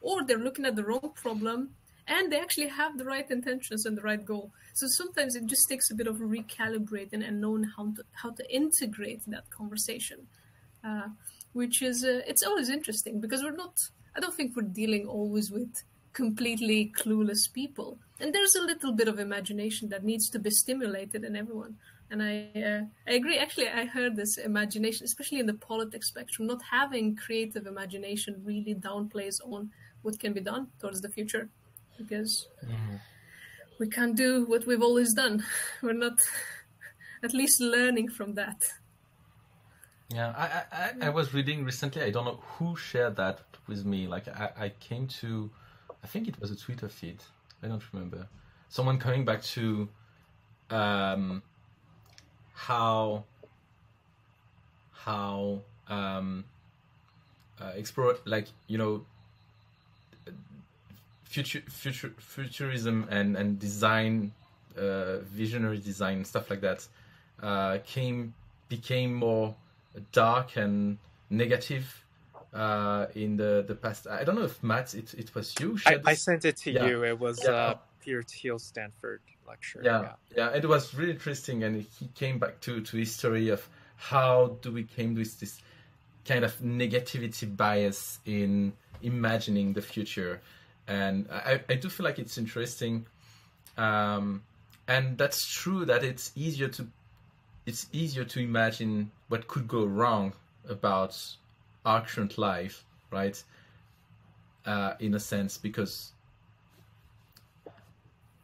or they're looking at the wrong problem and they actually have the right intentions and the right goal. So sometimes it just takes a bit of recalibrating and knowing how to integrate that conversation, which is, it's always interesting because we're not, I don't think we're dealing always with completely clueless people. And there's a little bit of imagination that needs to be stimulated in everyone. And I agree. Actually, I heard this imagination, especially in the politics spectrum, not having creative imagination really downplays on what can be done towards the future. Because we can't do what we've always done. We're not at least learning from that. Yeah, I was reading recently, I don't know who shared that with me. Like I came to, I think it was a Twitter feed. I don't remember. Someone coming back to how explore, like, you know, futurism and design, visionary design, stuff like that, became more dark and negative in the past. I don't know if Matt, it was you. I sent it to you. It was Peter Thiel's Stanford lecture. Yeah, it was really interesting, and he came back to history of how do we came with this kind of negativity bias in imagining the future. And I do feel like it's interesting, and that's true that it's easier to imagine what could go wrong about our current life, right? In a sense, because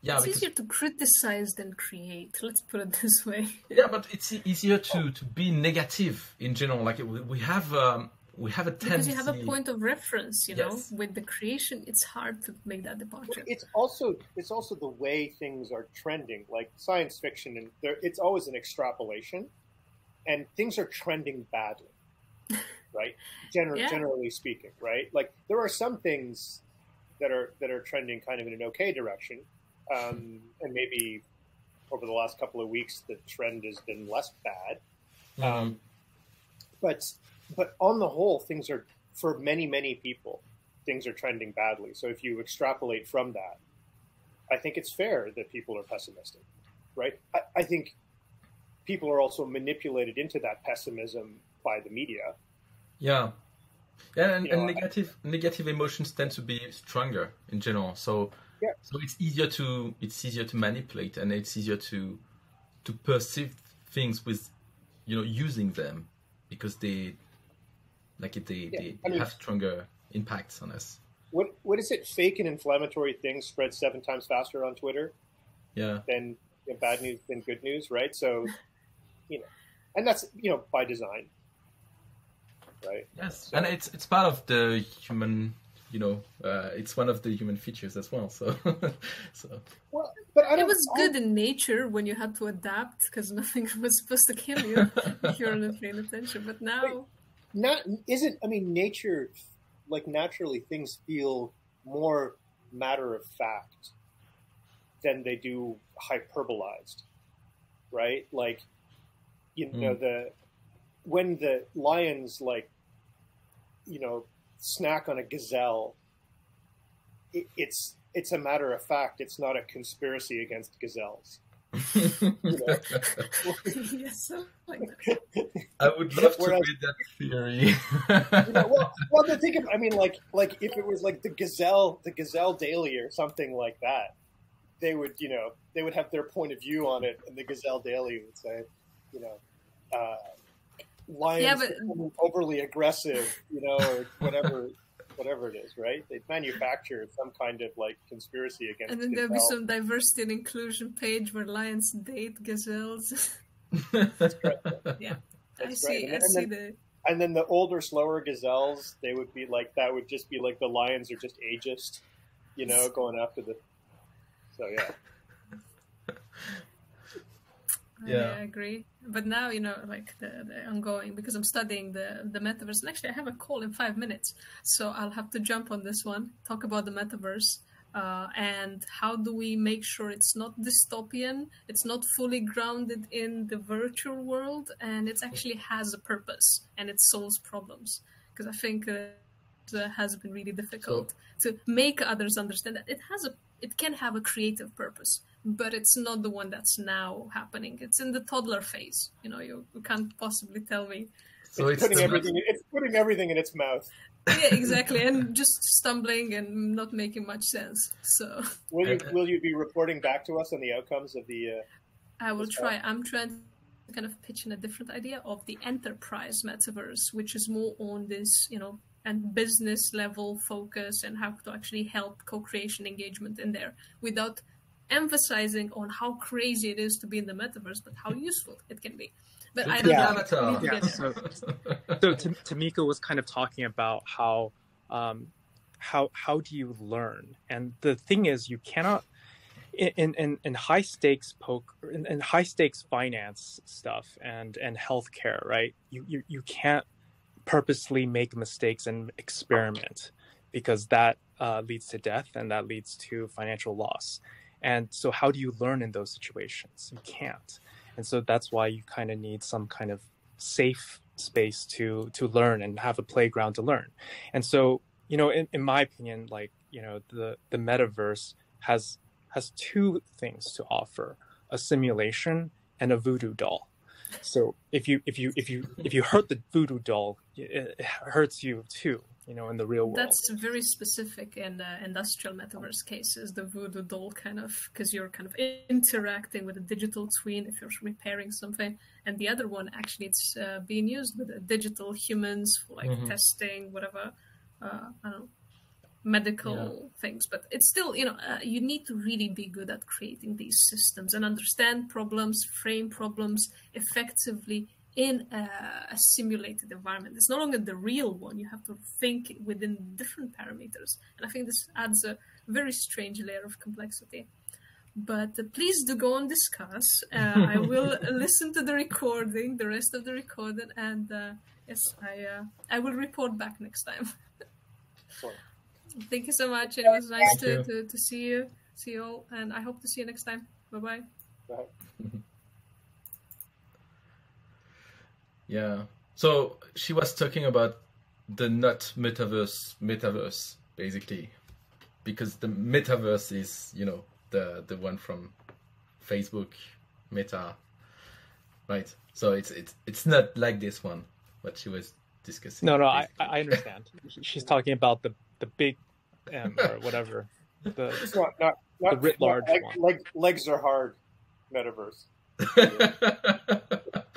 it's easier to criticize than create. Let's put it this way. Yeah, but it's easier to be negative in general. Like we have. We have a tendency. Because you have a point of reference, you know, with the creation, it's hard to make that departure. It's also the way things are trending, like science fiction, and it's always an extrapolation, and things are trending badly, right? Generally speaking, right? Like there are some things that are trending kind of in an okay direction, and maybe over the last couple of weeks the trend has been less bad, But on the whole, things are, for many, many people, things are trending badly. So if you extrapolate from that, I think it's fair that people are pessimistic, right? I think people are also manipulated into that pessimism by the media. Yeah, and negative emotions tend to be stronger in general. So it's easier to manipulate, and it's easier to perceive things with, you know, using them because they. They have stronger impacts on us. What is it? Fake and inflammatory things spread 7 times faster on Twitter. Yeah. Than bad news, than good news, right? So, you know, and that's, you know, by design, right? Yes, so, and it's part of the human you know, it's one of the human features as well. So, well, but it was good in nature when you had to adapt because nothing was supposed to kill you if you were not paying attention. But now, I mean, nature, like naturally, things feel more matter of fact than they do hyperbolized, right? Like, you know, when the lions, like, you know, snack on a gazelle, it's a matter of fact. It's not a conspiracy against gazelles. You know? Yes, like that. I would love to read that theory. You know, well, to think of, I mean, like if it was like the gazelle daily or something like that, they would, you know, they would have their point of view on it, and the Gazelle Daily would say, you know, lions becoming overly aggressive, you know, or whatever, whatever it is, right? They'd manufacture some kind of like conspiracy against. And then there'll be some diversity and inclusion page where lions date gazelles. That's correct. Yeah, that's And then the older, slower gazelles, they would be like, that would just be like the lions are just ageist, you know, going after the. So yeah. Yeah, I agree. But now, you know, like the ongoing, because I'm studying the metaverse, and actually I have a call in 5 minutes, so I'll have to jump on this one. Talk about the metaverse and how do we make sure it's not dystopian, it's not fully grounded in the virtual world, and it actually has a purpose and it solves problems. Because I think it has been really difficult to make others understand that it has a. It can have a creative purpose, but it's not the one that's now happening. It's in the toddler phase. You know, you can't possibly tell me. So it's putting everything. It's putting everything in its mouth. Yeah, exactly, and just stumbling and not making much sense. So will you be reporting back to us on the outcomes of the? I will try. I'm trying to kind of pitch in a different idea of the enterprise metaverse, which is more on this, you know, and business level focus and how to actually help co-creation engagement in there without emphasizing on how crazy it is to be in the metaverse, but how useful it can be. But I don't know. Yeah. So Tamiko was kind of talking about how do you learn? And the thing is, you cannot in high stakes poker, in high stakes finance stuff and healthcare, right? You can't purposely make mistakes and experiment, because that leads to death and that leads to financial loss. And so how do you learn in those situations? You can't. And so that's why you kind of need some kind of safe space to learn and have a playground to learn. And so, you know, in my opinion, like, you know, the metaverse has two things to offer: a simulation and a voodoo doll. So if you hurt the voodoo doll, it hurts you too, you know, in the real world. That's very specific in industrial metaverse cases, the voodoo doll kind of, because you're kind of interacting with a digital twin if you're repairing something. And the other one, actually, it's being used with digital humans for like testing, whatever, I don't know, medical things. But it's still, you know, you need to really be good at creating these systems and understand problems, frame problems effectively in a simulated environment. It's no longer the real one. You have to think within different parameters. And I think this adds a very strange layer of complexity. But please do go and discuss. I will listen to the recording, the rest of the recording. And yes, I will report back next time. Sure. Thank you so much. It was nice to see you all, and I hope to see you next time. Bye-bye. Yeah. So she was talking about the not metaverse basically, because the metaverse is, you know, the one from Facebook, Meta, right? So it's not like this one, what she was discussing. No, I understand. She's talking about the big M or whatever, the writ large one. Legs are hard metaverse.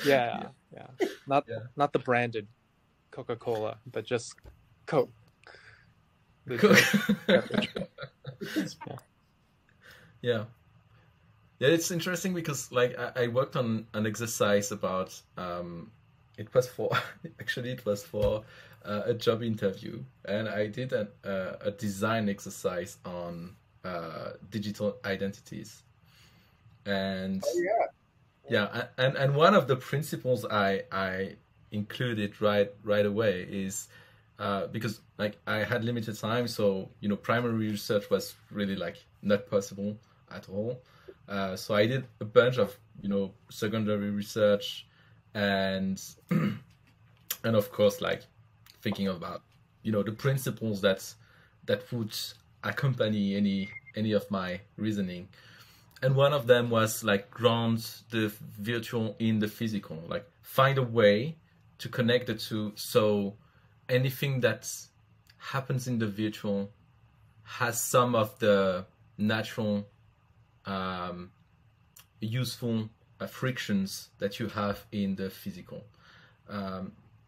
Yeah. Not the branded Coca-Cola, but just Coke. Yeah, it's interesting because like I worked on an exercise about it was for a job interview, and I did a design exercise on digital identities. And and one of the principles I included right away is because like I had limited time, so you know primary research was really like not possible at all. So I did a bunch of secondary research, and and of course like thinking about the principles that would accompany any of my reasoning. And one of them was like ground the virtual in the physical, like find a way to connect the two so anything that happens in the virtual has some of the natural useful frictions that you have in the physical.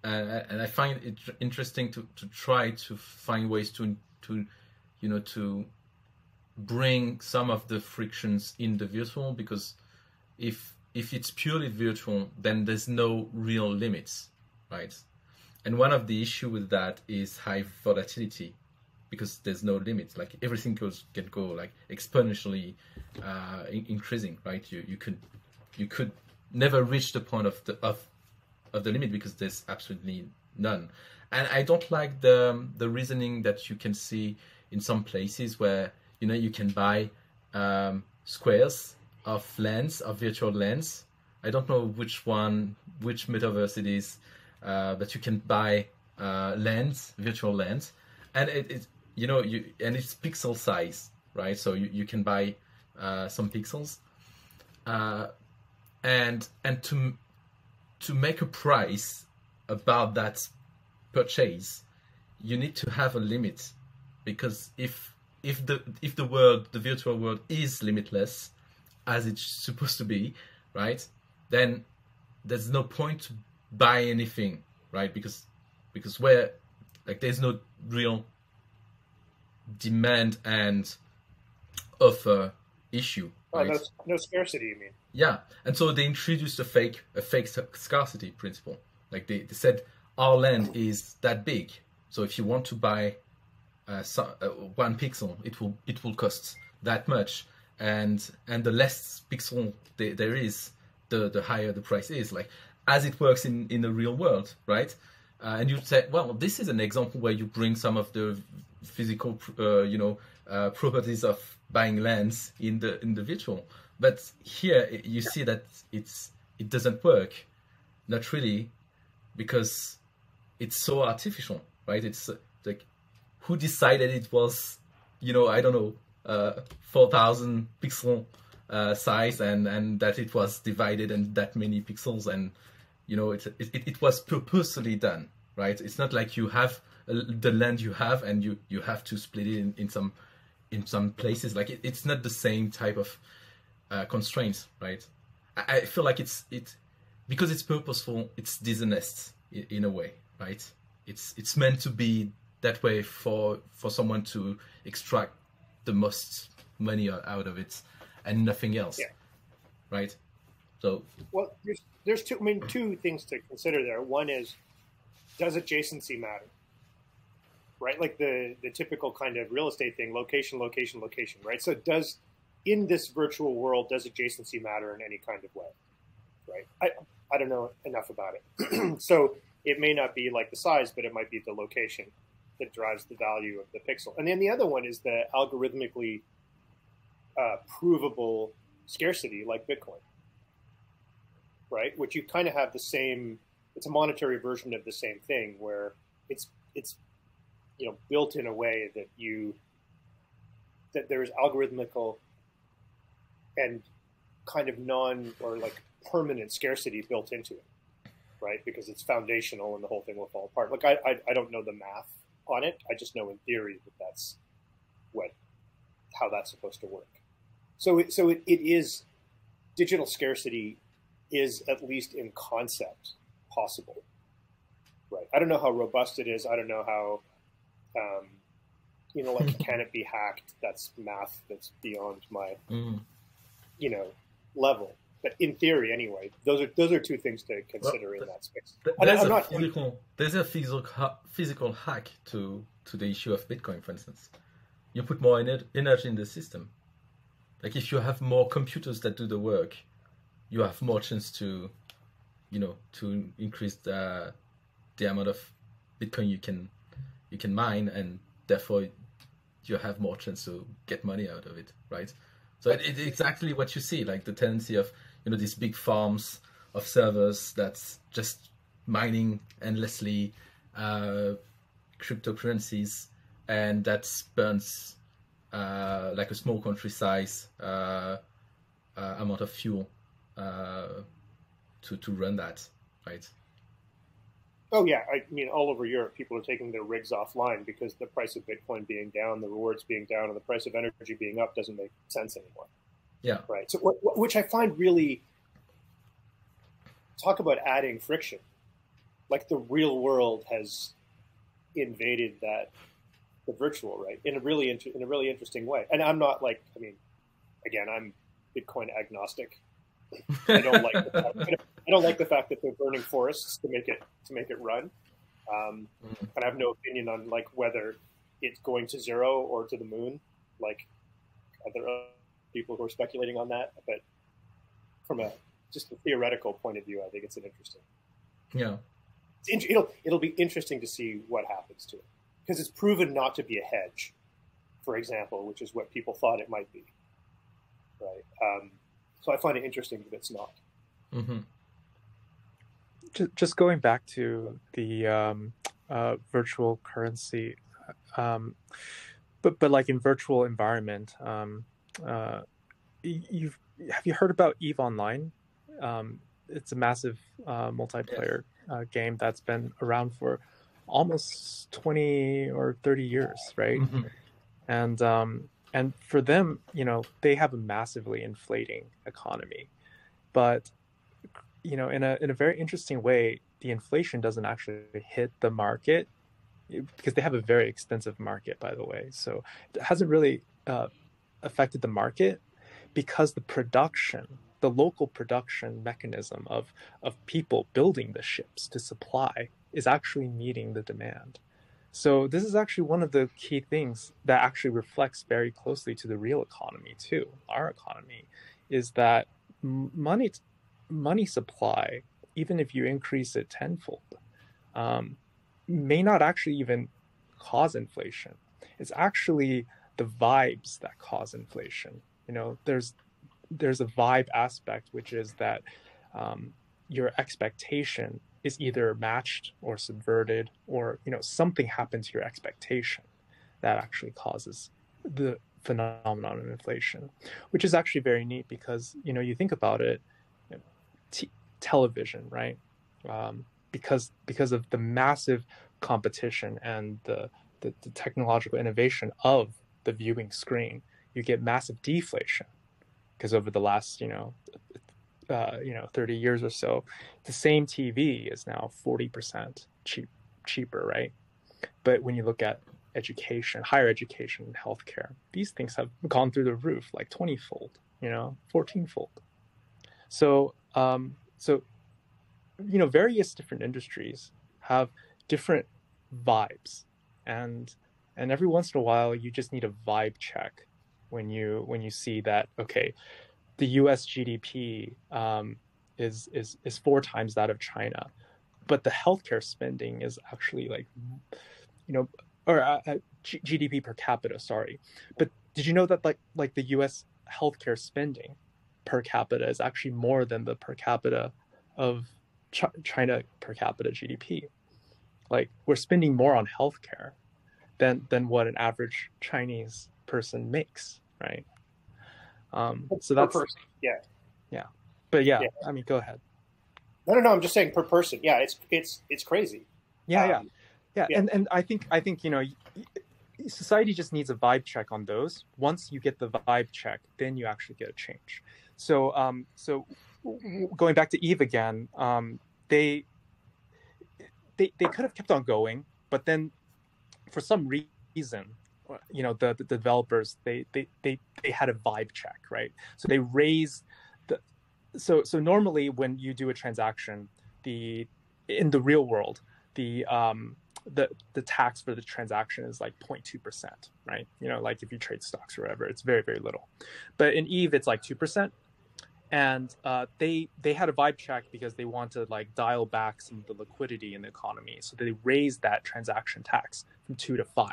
And I find it interesting to try to find ways to bring some of the frictions in the virtual, because if it's purely virtual, then there's no real limits, right? And one of the issue with that is high volatility, because there's no limits. Like everything can go like exponentially increasing, right? You could never reach the point of the limit because there's absolutely none. And I don't like the reasoning that you can see in some places where you can buy squares of lens, of virtual lens. I don't know which metaverse it is, but you can buy lens, virtual lens, and it it's pixel size, right? So you can buy some pixels, and to make a price about that purchase, you need to have a limit, because if the world, the virtual world, is limitless, as it's supposed to be, right? Then there's no point to buy anything, right? Because where, like, there's no real demand and offer issue. Right? Oh, no scarcity, you mean? Yeah, and so they introduced a fake scarcity principle. Like they said, our land is that big, so if you want to buy one pixel, it will cost that much, and the less pixel there is, the higher the price is. Like as it works in the real world, right? And you'd say, well, this is an example where you bring some of the physical, properties of buying lands in the virtual. But here you see that it doesn't work, not really, because it's so artificial, right? It's like, who decided it was, I don't know, 4,000 pixel size, and that it was divided in that many pixels, and it was purposely done, right? It's not like you have the land you have and you have to split it in some places. Like it's not the same type of constraints, right? I feel like it's because it's purposeful, it's dishonest in a way, right? It's meant to be that way for someone to extract the most money out of it and nothing else, right? So well, there's two things to consider there. One is, does adjacency matter, right? Like the typical kind of real estate thing, location, right? So does, in this virtual world, does adjacency matter in any kind of way, right? I don't know enough about it. So it may not be like the size, but it might be the location that drives the value of the pixel. And then the other one is the algorithmically provable scarcity, like Bitcoin, right? Which you kind of have the same, it's a monetary version of the same thing, where it's built in a way that that there's algorithmical and kind of non or like permanent scarcity built into it, right? Because it's foundational and the whole thing will fall apart. Like I don't know the math on it. I just know in theory that that's how that's supposed to work. So it is, digital scarcity is at least in concept possible, right? I don't know how robust it is. I don't know how, like can it be hacked? That's math that's beyond my, level. But in theory, anyway, those are two things to consider in that space. There's a physical hack to the issue of Bitcoin, for instance. You put more energy in the system. Like if you have more computers that do the work, you have more chance to, to increase the amount of Bitcoin you can mine, and therefore you have more chance to get money out of it, right? So it's exactly what you see, like the tendency of these big farms of servers that's just mining endlessly cryptocurrencies, and that burns like a small country size amount of fuel to run that, right? Oh yeah, I mean, all over Europe, people are taking their rigs offline because the price of Bitcoin being down, the rewards being down, and the price of energy being up doesn't make sense anymore. Yeah. Right. So, which I find really, talk about adding friction. Like the real world has invaded the virtual, right? In a really interesting way. And I'm not like, I mean, again, I'm Bitcoin agnostic. I don't like the fact that they're burning forests to make it run, and I have no opinion on like whether it's going to zero or to the moon. Like, there are people who are speculating on that, but from just a theoretical point of view, I think it's an interesting. Yeah, it'll be interesting to see what happens to it, because it's proven not to be a hedge, for example, which is what people thought it might be, right? So I find it interesting that it's not. Mm-hmm. Just going back to the virtual currency, but like in virtual environment, have you heard about Eve Online? It's a massive multiplayer game that's been around for almost 20 or 30 years, right? Mm-hmm. And for them, they have a massively inflating economy, but in a very interesting way, the inflation doesn't actually hit the market, because they have a very extensive market, by the way. So it hasn't really affected the market, because the local production mechanism of people building the ships to supply is actually meeting the demand. So this is actually one of the key things that actually reflects very closely to the real economy too. Our economy is that money supply, even if you increase it tenfold, may not actually even cause inflation. It's actually the vibes that cause inflation. There's a vibe aspect, which is that your expectation is either matched or subverted, or something happened to your expectation that actually causes the phenomenon of inflation, which is actually very neat, because you think about it, television, right? Because of the massive competition and the technological innovation of the viewing screen, you get massive deflation, because over the last 30 years or so, the same TV is now 40% cheaper, right? But when you look at education, higher education, and healthcare, these things have gone through the roof, like 20-fold, 14-fold. So various different industries have different vibes, and every once in a while, you just need a vibe check when you see that, okay, the U.S. GDP is 4 times that of China, but the healthcare spending is actually GDP per capita. Sorry, but did you know that like the U.S. healthcare spending per capita is actually more than the per capita of China per capita GDP? Like, we're spending more on healthcare than what an average Chinese person makes, right? So that's per person. Yeah. But yeah, I mean, go ahead. No. I'm just saying per person. Yeah. It's crazy. Yeah. And I think, society just needs a vibe check on those. Once you get the vibe check, then you actually get a change. So going back to Eve again, they could have kept on going, but then for some reason, the developers, they had a vibe check, right? So they raised So normally when you do a transaction, in the real world, the tax for the transaction is like 0.2%, right? You know, like if you trade stocks or whatever, it's very, very little. But in Eve, it's like 2%. And they had a vibe check because they wanted to like dial back some of the liquidity in the economy. So they raised that transaction tax from 2 to 5.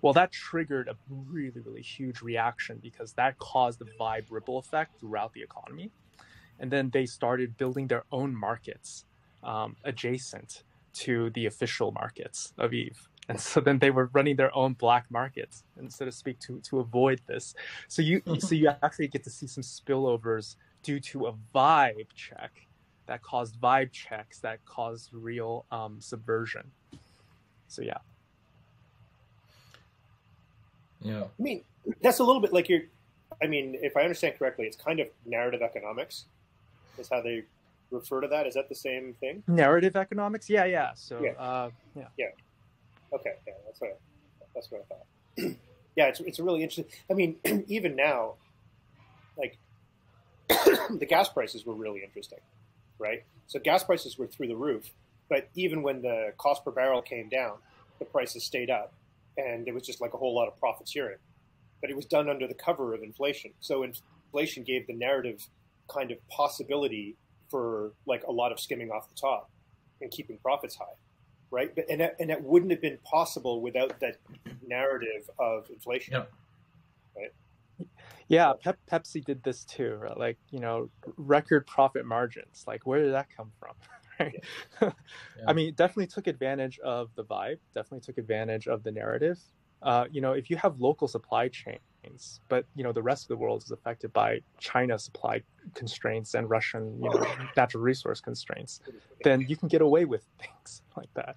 Well, that triggered a really, really huge reaction because that caused the vibe ripple effect throughout the economy. And then they started building their own markets adjacent to the official markets of Eve. And so then they were running their own black markets, and so to speak, to avoid this. So you actually get to see some spillovers due to a vibe check that caused vibe checks that caused real subversion. So yeah. Yeah. I mean, that's a little bit like if I understand correctly, it's kind of narrative economics is how they refer to that. Is that the same thing? Narrative economics? Yeah, yeah. So yeah. Okay, yeah, that's what I thought. Yeah, it's really interesting. I mean, even now, like the gas prices were really interesting, right? So gas prices were through the roof, but even when the cost per barrel came down, the prices stayed up, and it was just like a whole lot of profiteering. But it was done under the cover of inflation. So inflation gave the narrative kind of possibility for like a lot of skimming off the top and keeping profits high. Right, but and that wouldn't have been possible without that narrative of inflation. Yep. Right? Yeah, Pepsi did this too. Right? Like, you know, record profit margins. Like, where did that come from? Right? Yeah. Yeah. I mean, definitely took advantage of the vibe. Definitely took advantage of the narrative. You know, if you have local supply chains, but you know the rest of the world is affected by China supply constraints and Russian natural resource constraints, then you can get away with things like that.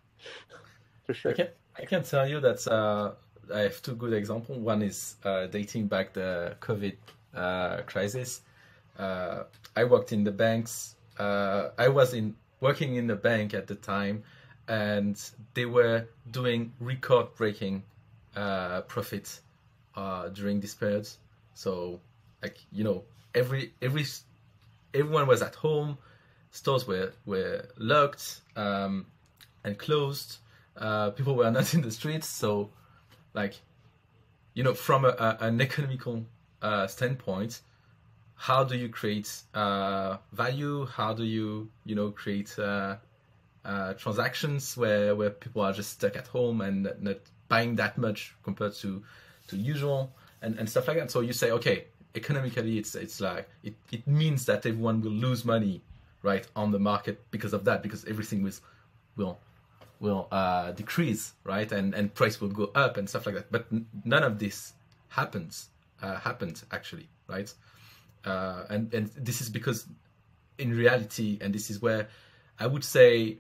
For sure. I can tell you that I have two good examples. One is dating back the COVID crisis. I worked in the banks. I was working in the bank at the time, and they were doing record-breaking profits during this period. So like, you know, everyone was at home, stores were locked and closed, people were not in the streets. So like, you know, from an economical standpoint, how do you create value? How do you create transactions where people are just stuck at home and not buying that much compared to usual and stuff like that? So you say, okay, economically it's like it means that everyone will lose money, right, on the market because of that, because everything will decrease, right, and price will go up and stuff like that. But none of this happened actually, right? And this is because in reality, and this is where I would say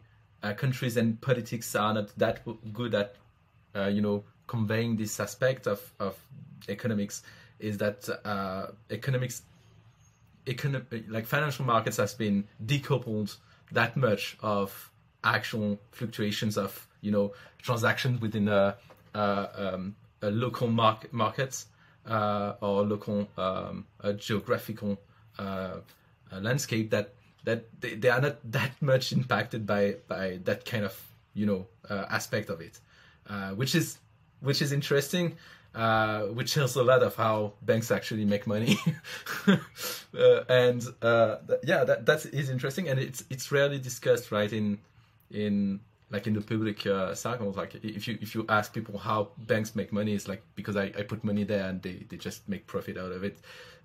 countries and politics are not that good at conveying this aspect of economics, is that like financial markets has been decoupled that much of actual fluctuations of, you know, transactions within a local markets or local a geographical landscape, that they are not that much impacted by that kind of, you know, aspect of it. Which is interesting, which tells a lot of how banks actually make money, that is interesting, and it's rarely discussed, right, in the public circles. Like if you ask people how banks make money, it's like, because I put money there and they just make profit out of it.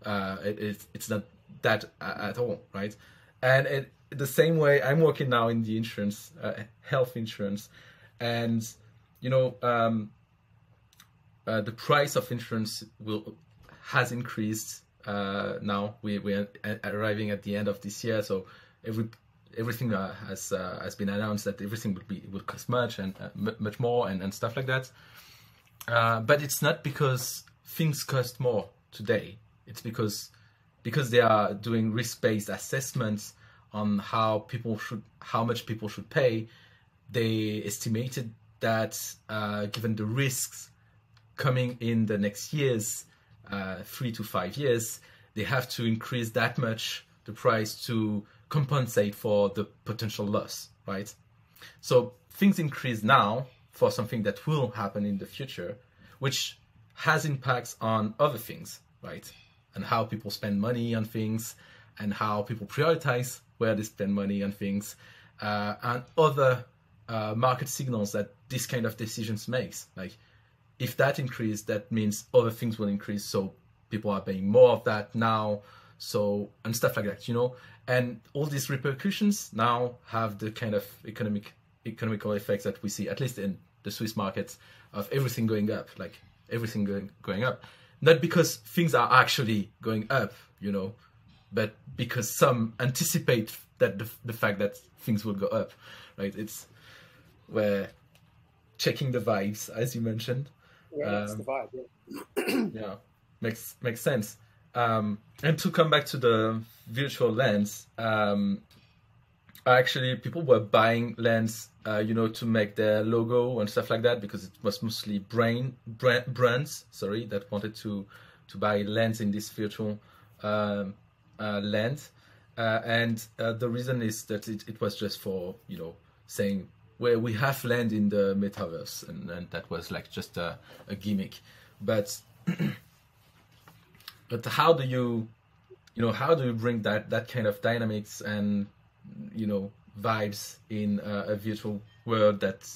It's not that at all, right? And the same way, I'm working now in the insurance, health insurance, and you know, the price of insurance has increased. Now we are arriving at the end of this year, so everything has been announced that everything will cost much and much more and stuff like that. But it's not because things cost more today. It's because they are doing risk-based assessments on how much people should pay. They estimated that given the risks coming in the next years, 3 to 5 years, they have to increase that much the price to compensate for the potential loss, right? So things increase now for something that will happen in the future, which has impacts on other things, right? And how people spend money on things, and how people prioritize where they spend money on things, and other market signals that this kind of decisions makes. Like, if that increases, that means other things will increase, so people are paying more of that now, so, and stuff like that, you know? And all these repercussions now have the kind of economical effects that we see, at least in the Swiss markets, of everything going up, like everything going up. Not because things are actually going up, you know, but because some anticipate that the fact that things will go up, right? It's where checking the vibes, as you mentioned. Yeah, that's the vibe. Yeah, yeah, makes sense. And to come back to the virtual lens, actually people were buying lens, you know, to make their logo and stuff like that, because it was mostly brands that wanted to buy lens in this virtual lens. The reason is that it was just for, you know, saying, well, we have land in the metaverse, and that was like just a gimmick. But but how do you bring that kind of dynamics and, you know, vibes in a virtual world that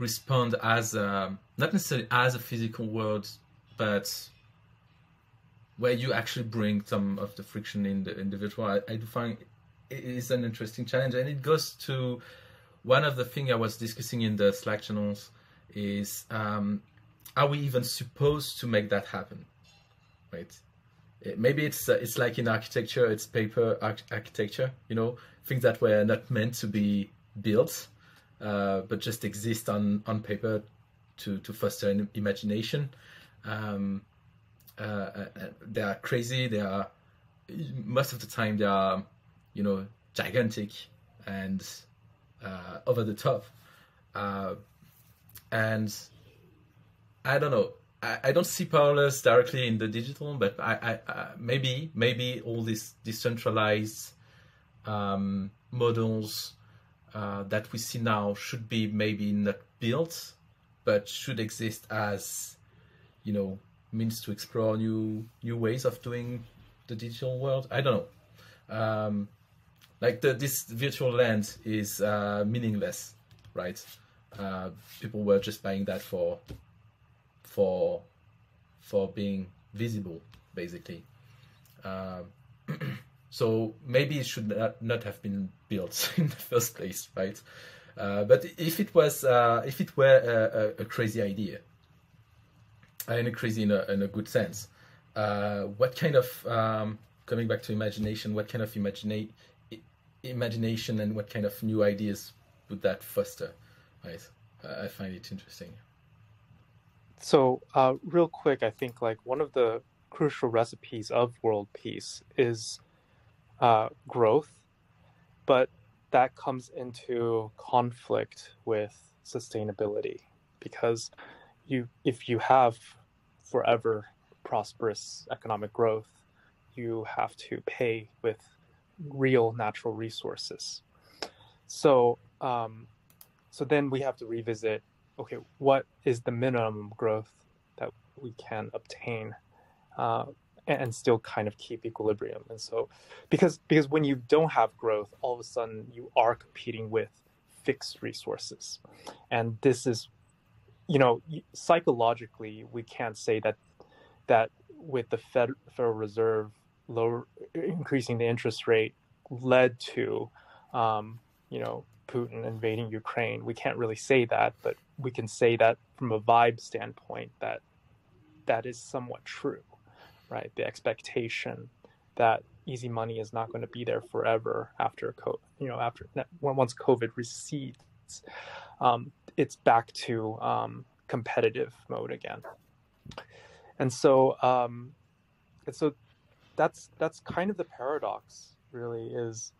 respond as not necessarily as a physical world, but where you actually bring some of the friction in the virtual? I do find it is an interesting challenge, and it goes to one of the things I was discussing in the Slack channels is, are we even supposed to make that happen? Right? Maybe it's like in architecture, it's paper architecture, you know, things that were not meant to be built, but just exist on paper to foster an imagination. They are crazy. They are, most of the time, they are, you know, gigantic and over the top. And I don't know. I don't see parallels directly in the digital, but I maybe all these decentralized models that we see now should be maybe not built, but should exist as, you know, means to explore new ways of doing the digital world. I don't know. Like this virtual land is meaningless, right? People were just buying that for being visible, basically. So maybe it should not have been built in the first place, right? But if it were a crazy idea, and a crazy in a good sense, what kind of coming back to imagination? What kind of imagination and what kind of new ideas would that foster? Right? I find it interesting. So real quick, I think like one of the crucial recipes of world peace is growth, but that comes into conflict with sustainability, because if you have forever prosperous economic growth, you have to pay with real natural resources. So so then we have to revisit, okay, what is the minimum growth that we can obtain and still kind of keep equilibrium? And so, because when you don't have growth, all of a sudden you are competing with fixed resources. And this is, you know, psychologically, we can't say that with the Federal Reserve increasing the interest rate led to, you know, Putin invading Ukraine. We can't really say that, but we can say that from a vibe standpoint that is somewhat true, right? The expectation that easy money is not going to be there forever after COVID, you know, once COVID recedes, it's back to competitive mode again. And so, that's kind of the paradox, really, is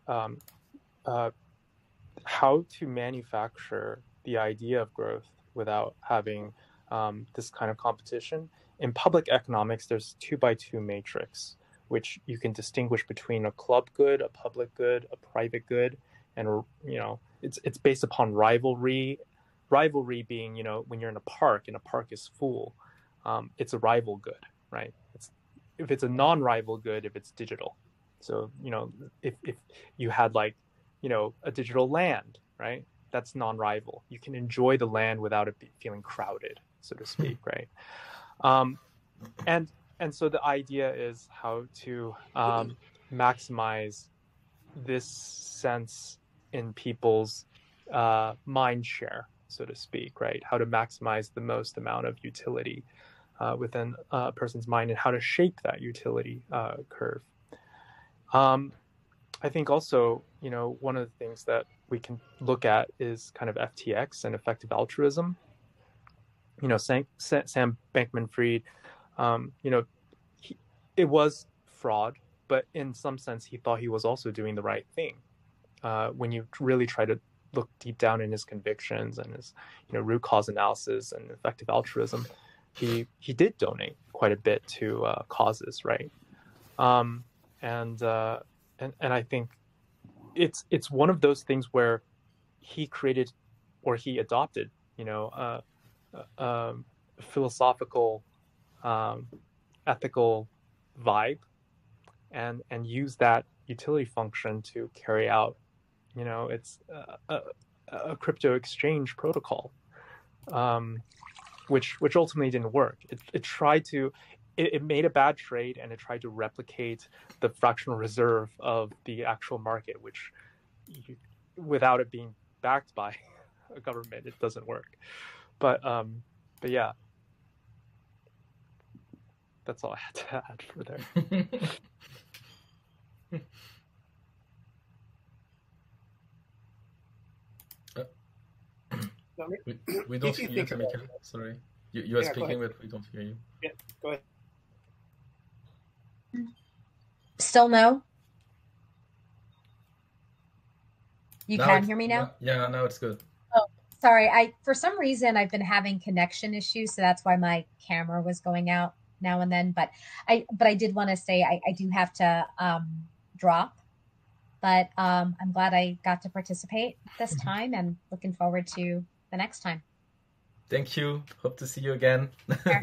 how to manufacture the idea of growth without having this kind of competition. In public economics, there's 2x2 matrix, which you can distinguish between a club good, a public good, a private good, and it's based upon rivalry. Rivalry being, when you're in a park and a park is full, it's a rival good, right? If it's a non-rival good, if it's digital. So, if you had a digital land, right? That's non-rival. You can enjoy the land without it feeling crowded, so to speak, right? And so the idea is how to maximize this sense in people's mind share, so to speak, right? How to maximize the most amount of utility within a person's mind, and how to shape that utility curve. I think also, one of the things that we can look at is kind of FTX and effective altruism. Sam Bankman-Fried, it was fraud, but in some sense, he thought he was also doing the right thing. When you really try to look deep down in his convictions and his, root cause analysis and effective altruism, he did donate quite a bit to causes, right? And I think it's one of those things where he created or he adopted, philosophical, ethical vibe, and use that utility function to carry out, it's a crypto exchange protocol, which ultimately didn't work. It made a bad trade, and it tried to replicate the fractional reserve of the actual market, which without it being backed by a government, it doesn't work. But yeah, that's all I had to add for there. We don't hear you, Kamika. Sorry. You are speaking, but we don't hear you. Yeah, go ahead. Still no? You can hear me now? Yeah, now it's good. Oh, sorry. For some reason, I've been having connection issues, so that's why my camera was going out now and then. But I did want to say I do have to drop. But I'm glad I got to participate this time, and looking forward to the next time. Thank you. Hope to see you again. Sure.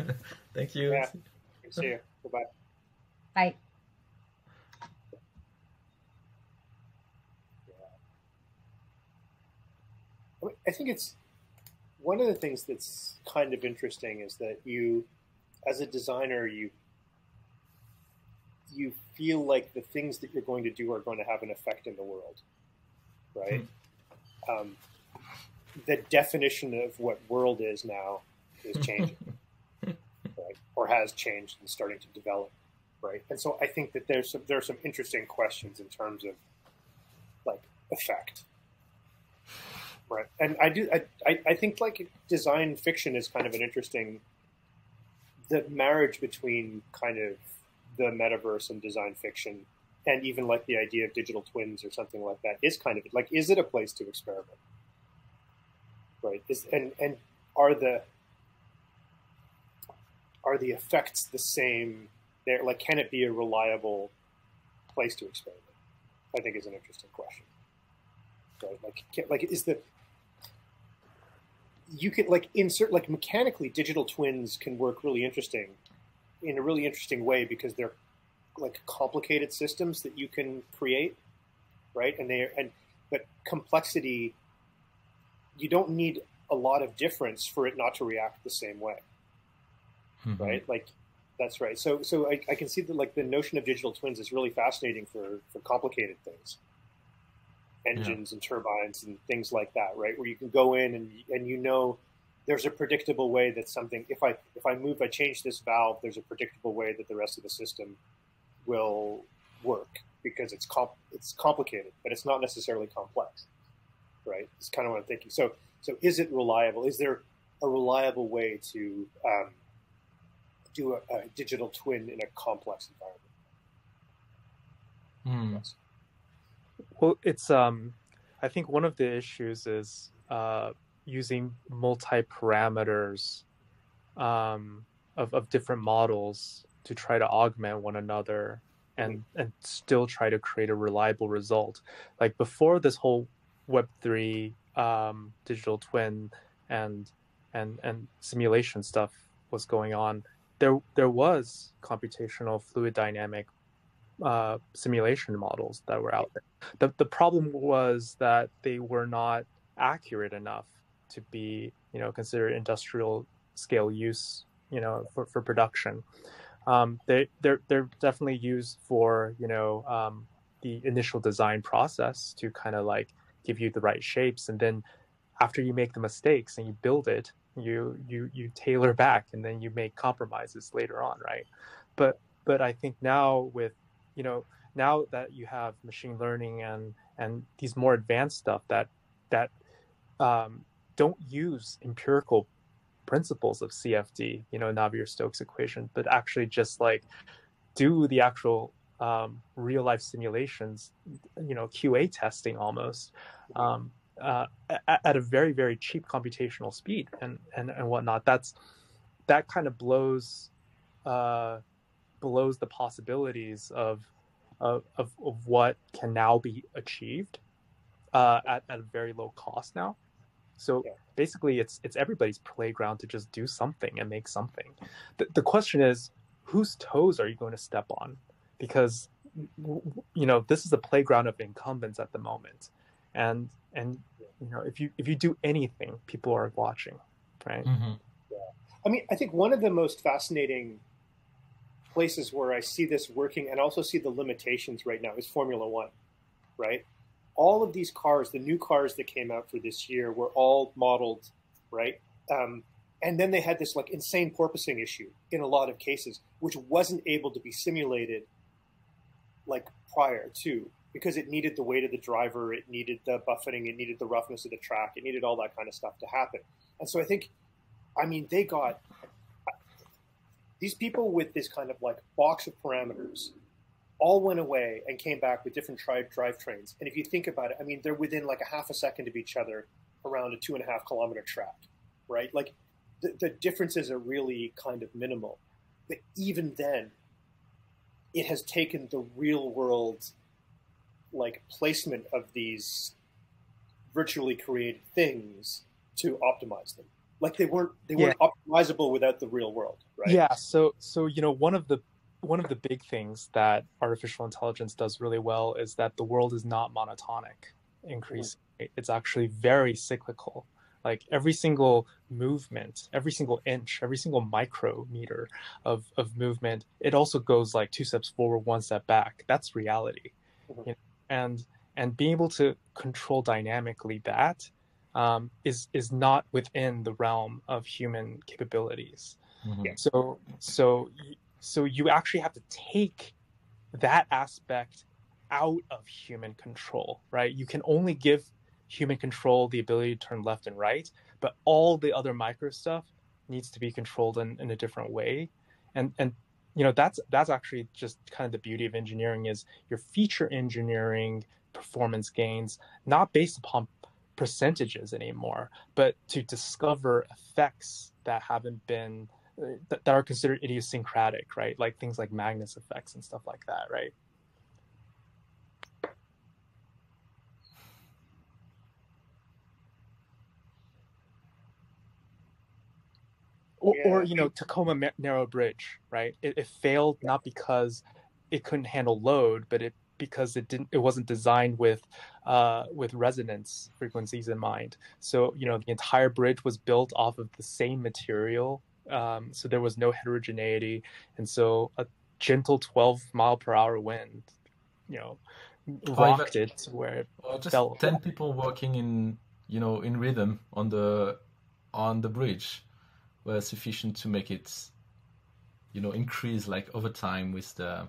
Thank you. Yeah. Good to see you. Goodbye. Bye. Yeah. I think it's one of the things that's kind of interesting is that you, as a designer, you feel like the things that you're going to do are going to have an effect in the world, right? Mm. The definition of what world is now is changing, right? Or has changed and starting to develop, right? And so I think that there are some interesting questions in terms of effect, right? And I think design fiction is kind of an interesting, the marriage between kind of the metaverse and design fiction, and even the idea of digital twins or something like that is kind of is it a place to experiment, right? And are the effects the same there? Can it be a reliable place to experiment? I think is an interesting question, right? You could mechanically digital twins can work in a really interesting way, because they're complicated systems that you can create, right? But complexity, you don't need a lot of difference for it not to react the same way, mm-hmm. right? That's right. So I can see that the notion of digital twins is really fascinating for complicated things, engines yeah. and turbines and things like that, right? Where you can go in and there's a predictable way that something, if I change this valve, there's a predictable way that the rest of the system will work, because it's complicated, but it's not necessarily complex, right? It's kind of what I'm thinking. So is it reliable? Is there a reliable way to do a digital twin in a complex environment? Mm. Yes. Well, it's I think one of the issues is using multi-parameters of different models to try to augment one another and still try to create a reliable result. Like before this whole Web3 digital twin and simulation stuff was going on, there was computational fluid dynamic simulation models that were out there. The problem was that they were not accurate enough to be, you know, considered industrial scale use, you know, for production. They're definitely used for, you know, the initial design process to kind of like give you the right shapes, and then after you make the mistakes and you build it, you tailor back, and then you make compromises later on, right? But I think now with, you know, now that you have machine learning and these more advanced stuff that don't use empirical principles of CFD, you know, Navier-Stokes equation, but actually just like do the actual real life simulations, you know, QA testing almost, at a very, very cheap computational speed and whatnot. That kind of blows the possibilities of what can now be achieved at a very low cost now. So yeah, basically it's everybody's playground to just do something and make something. The question is, whose toes are you going to step on? Because, you know, this is the playground of incumbents at the moment. And you know, if you do anything, people are watching, right? Mm-hmm. Yeah. I mean, I think one of the most fascinating places where I see this working and also see the limitations right now is Formula One, right? All of these cars, the new cars that came out for this year, were all modeled, right? And then they had this like insane porpoising issue in a lot of cases, which wasn't able to be simulated like prior to, because it needed the weight of the driver, it needed the buffeting, it needed the roughness of the track, it needed all that kind of stuff to happen. And so I think, I mean, they got these people with this kind of like box of parameters all went away and came back with different drivetrains. And if you think about it, I mean, they're within like a half a second of each other around a 2.5 kilometer track, right? Like the differences are really kind of minimal. But even then, it has taken the real world like placement of these virtually created things to optimize them. Like they weren't optimizable without the real world, right? Yeah. So you know, one of the big things that artificial intelligence does really well is that the world is not monotonic increasingly. Mm-hmm. It's actually very cyclical. Like every single movement, every single inch, every single micrometer of movement, it also goes like 2 steps forward, 1 step back. That's reality. Mm-hmm. You know? And being able to control dynamically that is not within the realm of human capabilities. Mm-hmm. So you actually have to take that aspect out of human control, right? You can only give human control the ability to turn left and right, but all the other micro stuff needs to be controlled in a different way. And you know, that's actually just kind of the beauty of engineering, is your feature engineering performance gains, not based upon percentages anymore, but to discover effects that haven't been, that are considered idiosyncratic, right? Like things like Magnus effects and stuff like that, right? Or you know, Tacoma Narrow Bridge, right? It failed not because it couldn't handle load, but because it wasn't designed with resonance frequencies in mind. So you know, the entire bridge was built off of the same material. So there was no heterogeneity, and so a gentle 12-mile-per-hour wind, you know, rocked it to where it fell. 10 people walking in, you know, in rhythm on the bridge were sufficient to make it, you know, increase like over time with the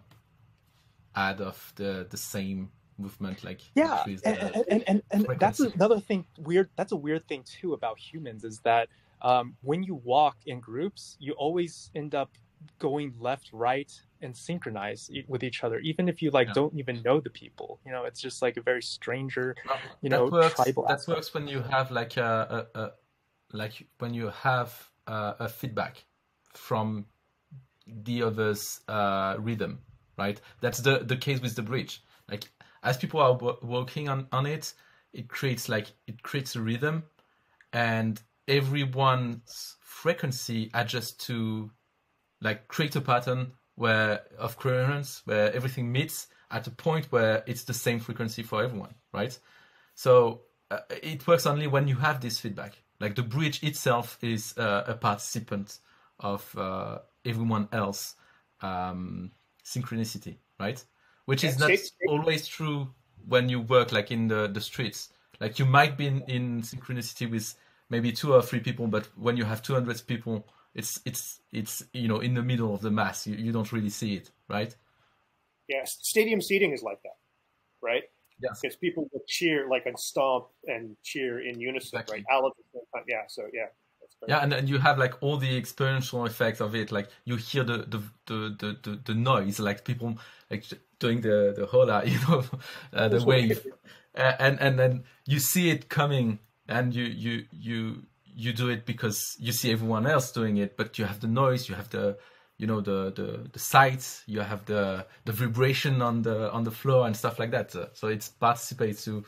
add of the same movement, like yeah, and that's another thing weird. That's a weird thing too about humans, is that when you walk in groups, you always end up going left, right, and synchronize with each other, even if you like don't even know the people. You know, it's just like a very stranger, you know, tribal. That aspect works when you have like a feedback from the other's rhythm. right? That's the case with the bridge. Like, as people are working on it, it creates a rhythm, and everyone's frequency adjusts to, like, create a pattern of coherence where everything meets at a point where it's the same frequency for everyone, right? So it works only when you have this feedback. Like, the bridge itself is a participant of everyone else's synchronicity, right? Which is not always true when you work, like, in the streets. Like, you might be in synchronicity with maybe 2 or 3 people, but when you have 200 people, it's you know, in the middle of the mass. You don't really see it, right? Yeah, stadium seating is like that, right? Yes. Because people will cheer, like, and stomp and cheer in unison, exactly. Right? Yeah, so yeah. Yeah, and you have, like, all the experiential effects of it. Like, you hear the noise, like people, like, doing the hola, you know, the wave, and then you see it coming, and you do it because you see everyone else doing it, but you have the noise, you have the, you know, the sights, you have the vibration on the floor and stuff like that. So it participates to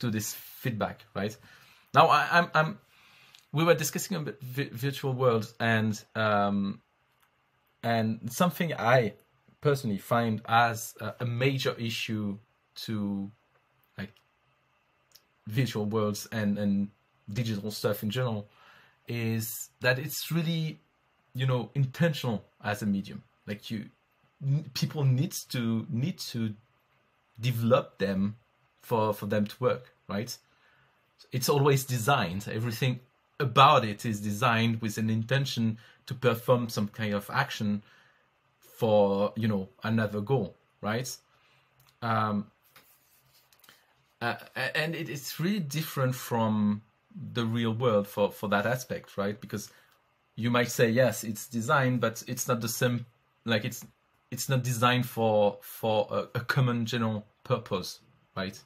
this feedback, right? Now we were discussing a bit virtual worlds, and something I personally find as a major issue to, like, virtual worlds and digital stuff in general is that it's really, you know, intentional as a medium. Like, people need to develop them for them to work, right? It's always designed. Everything about it is designed with an intention to perform some kind of action for, you know, another goal, right? And it's really different from the real world for that aspect, right? Because you might say, yes, it's designed, but it's not the same. Like, it's not designed for a common general purpose, right?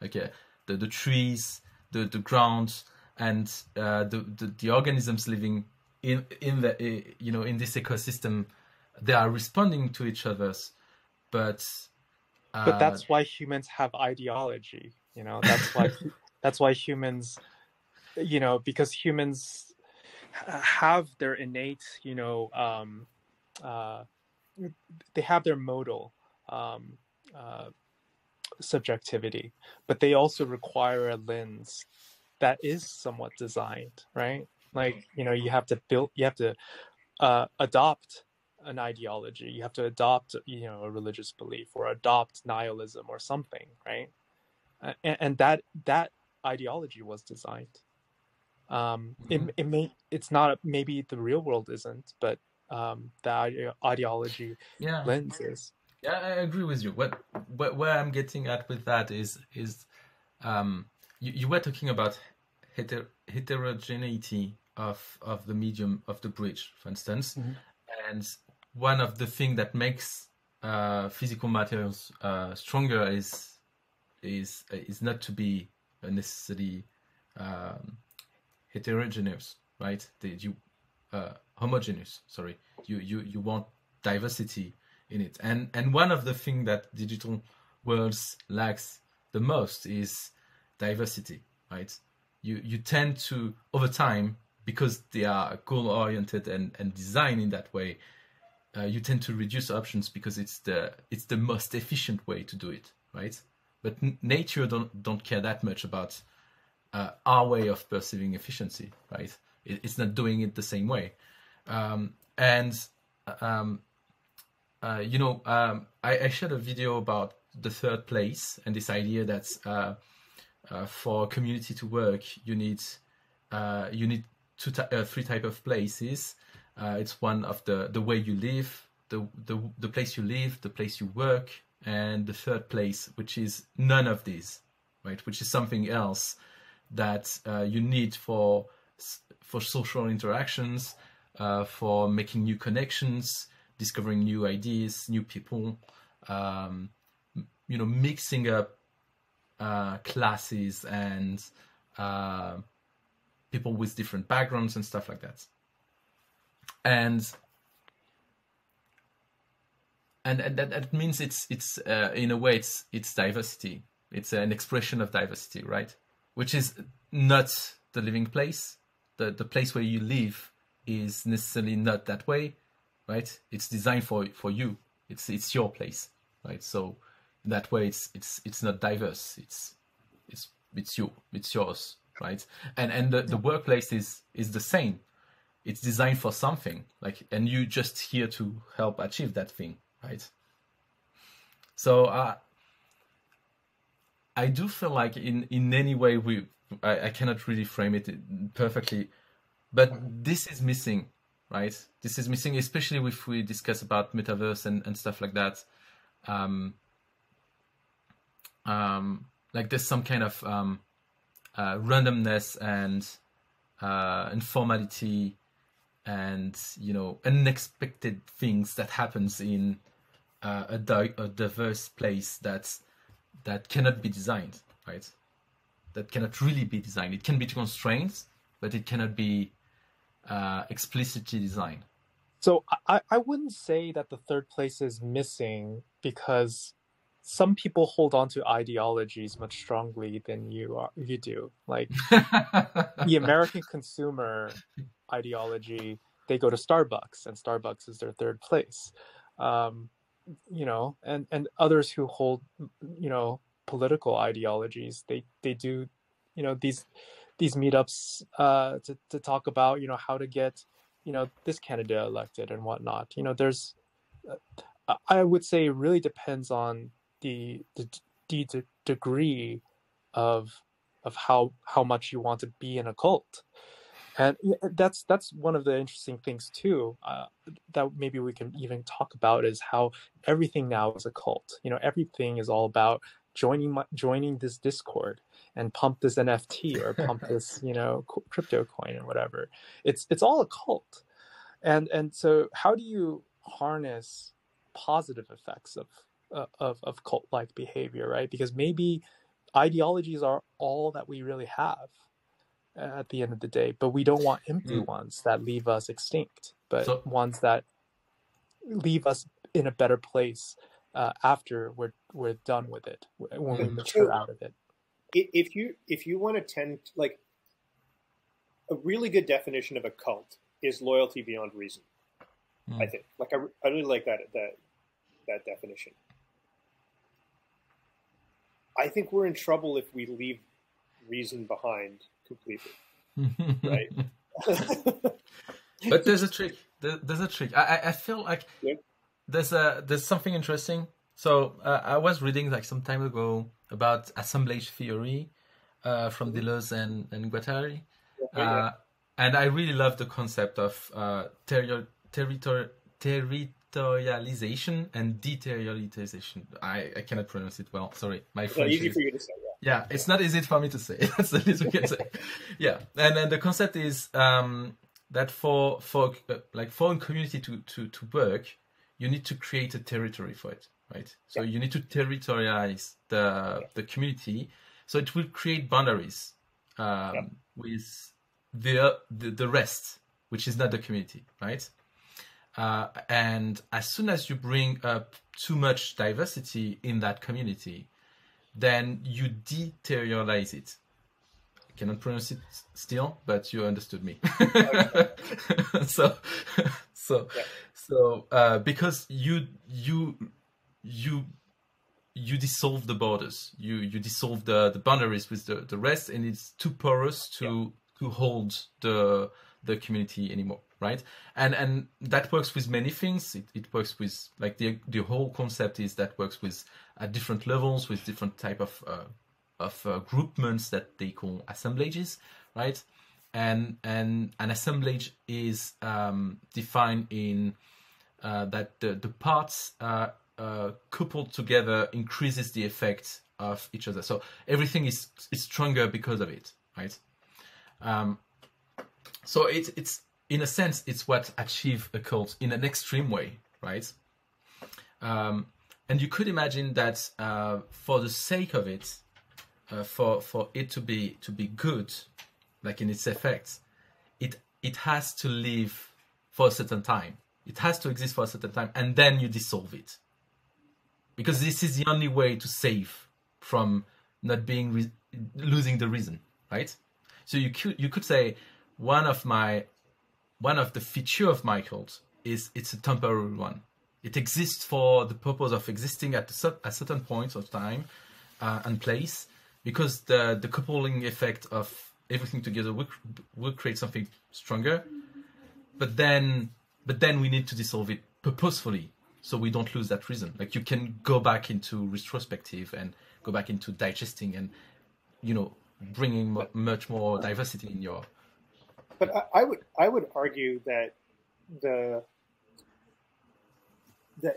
Like, yeah, the trees, the ground, and the organisms living in the you know, in this ecosystem, they are responding to each other's, but that's why humans have ideology, you know. That's why that's why humans, you know, because humans have their innate, you know, they have their modal subjectivity, but they also require a lens that is somewhat designed, right? Like, you know, you have to adopt an ideology, you have to adopt, you know, a religious belief, or adopt nihilism or something, right? And that ideology was designed. It's not, maybe the real world isn't, but the ideology, yeah, lens is. Yeah, I agree with you. What where I'm getting at with that is you were talking about heterogeneity of the medium of the bridge, for instance, mm-hmm. And one of the things that makes physical materials stronger is not to be necessarily heterogeneous, right? Homogeneous. Sorry, you want diversity in it, and one of the things that digital worlds lacks the most is diversity, right? You tend to, over time, because they are goal-oriented and designed in that way, you tend to reduce options because it's the most efficient way to do it, right? But nature don't care that much about our way of perceiving efficiency, right? It's not doing it the same way, you know, I shared a video about the third place and this idea that's for community to work, you need 3 type of places. It's one of the way you live, the place you live, the place you work, and the third place, which is none of these, right? Which is something else that you need for social interactions, for making new connections, discovering new ideas, new people, you know, mixing up classes and people with different backgrounds and stuff like that. And and that means it's in a way it's diversity. It's an expression of diversity, right? Which is not the living place. The place where you live is necessarily not that way, right? It's designed for you. It's your place, right? So that way it's not diverse. It's you. It's yours, right? And the workplace is the same. It's designed for something, like, and you just here to help achieve that thing, right? So I do feel like in any way I cannot really frame it perfectly, but this is missing, right? This is missing, especially if we discuss about metaverse and stuff like that. Like there's some kind of randomness and informality. And, you know, unexpected things that happens in a diverse place that cannot be designed, right? That cannot really be designed. It can be constraints, but it cannot be explicitly designed. So I wouldn't say that the third place is missing, because some people hold on to ideologies much strongly than you do. Like the American consumer ideology, they go to Starbucks, and Starbucks is their third place. You know, and others who hold, you know, political ideologies, they do, you know, these meetups to talk about, you know, how to get, you know, this candidate elected and whatnot. You know, there's, I would say it really depends on the degree of how much you want to be in a cult. And that's one of the interesting things too, that maybe we can even talk about, is how everything now is a cult. You know, everything is all about joining this Discord and pump this NFT or pump this, you know, crypto coin or whatever. It's all a cult. And so how do you harness positive effects of cult-like behavior, right? Because maybe ideologies are all that we really have at the end of the day, but we don't want empty ones that leave us extinct, but ones that leave us in a better place after we're done with it, when we mature out of it. If you want to tend to, like, a really good definition of a cult is loyalty beyond reason. I think, like, I really like that definition. I think we're in trouble if we leave reason behind completely, right? But there's a trick. There's a trick. I feel like there's something interesting. So I was reading, like, some time ago about assemblage theory from Deleuze and Guattari, and I really love the concept of territorialization and deterritorialization. I cannot pronounce it well. Sorry, my French. Easy for you to say. Yeah, it's not easy for me to say. That's the least we can say. Yeah, and then the concept is that for a community to work, you need to create a territory for it, right? So you need to territorialize the community, so it will create boundaries with the rest, which is not the community, right? And as soon as you bring up too much diversity in that community, then you deterioralize it. I cannot pronounce it still, but you understood me. So because you dissolve the borders, you dissolve the boundaries with the rest, and it's too porous to hold the community anymore, right? And that works with many things. It works with, like, the whole concept is that works with at different levels, with different type of groupments that they call assemblages, right? And an assemblage is defined in that the parts coupled together increases the effect of each other. So everything is stronger because of it, right? So it's in a sense, it's what achieve a cult in an extreme way, right? And you could imagine that for the sake of it, for it to be good, like in its effects, it has to live for a certain time. It has to exist for a certain time, and then you dissolve it, because this is the only way to save from not being losing the reason, right? So you could say one of the feature of my cult is it's a temporary one. It exists for the purpose of existing at a certain point of time and place, because the coupling effect of everything together will create something stronger. But then we need to dissolve it purposefully, so we don't lose that reason. Like, you can go back into retrospective and go back into digesting and, you know, bringing much more diversity in your. But I would argue that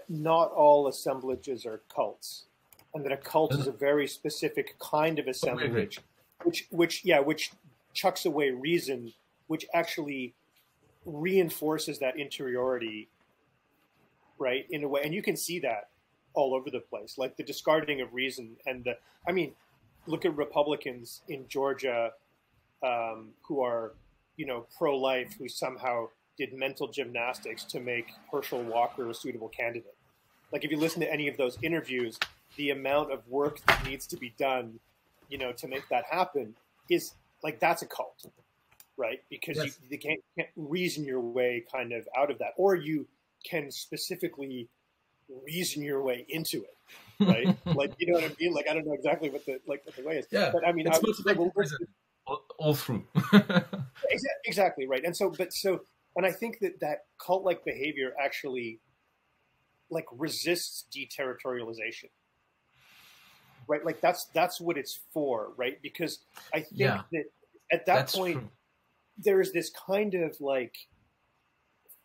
not all assemblages are cults, and that a cult is a very specific kind of assemblage, which chucks away reason, which actually reinforces that interiority, right, in a way. And you can see that all over the place, like the discarding of reason. And the, I mean, look at Republicans in Georgia who are, you know, pro-life, who somehow did mental gymnastics to make Herschel Walker a suitable candidate. Like, if you listen to any of those interviews, the amount of work that needs to be done, you know, to make that happen is, like, that's a cult, right? Because yes, you can't reason your way kind of out of that, or you can specifically reason your way into it, right? Like, you know what I mean? Like, I don't know exactly what the way is. Yeah, but I mean, it's most like prison all through. Exactly right. And so, and I think that cult-like behavior actually, like, resists deterritorialization, right? Like, that's what it's for, right? Because I think that at that point, true, there is this kind of, like,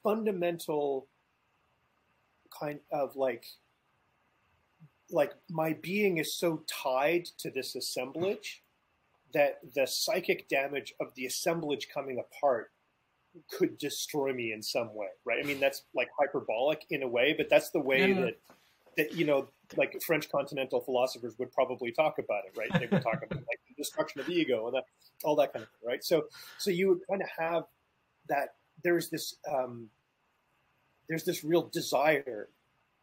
fundamental kind of like my being is so tied to this assemblage that the psychic damage of the assemblage coming apart could destroy me in some way, right? I mean, that's, like, hyperbolic in a way, but that's the way that you know, like, French continental philosophers would probably talk about it, right? They would talk about, like, the destruction of the ego and that, all that kind of thing, right? So you would kind of have that. There's this real desire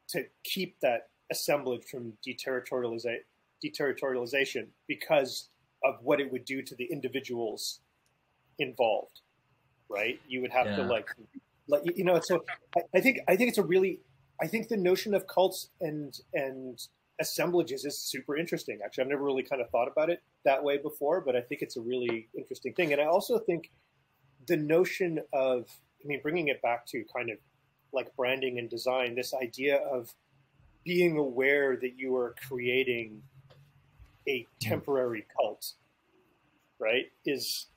to keep that assemblage from deterritorialization because of what it would do to the individuals involved, right? You would have to like you know. So I think it's a really, I think the notion of cults and assemblages is super interesting. Actually, I've never really kind of thought about it that way before, but I think it's a really interesting thing. And I also think the notion of, I mean, bringing it back to kind of like branding and design, this idea of being aware that you are creating a temporary cult, right, is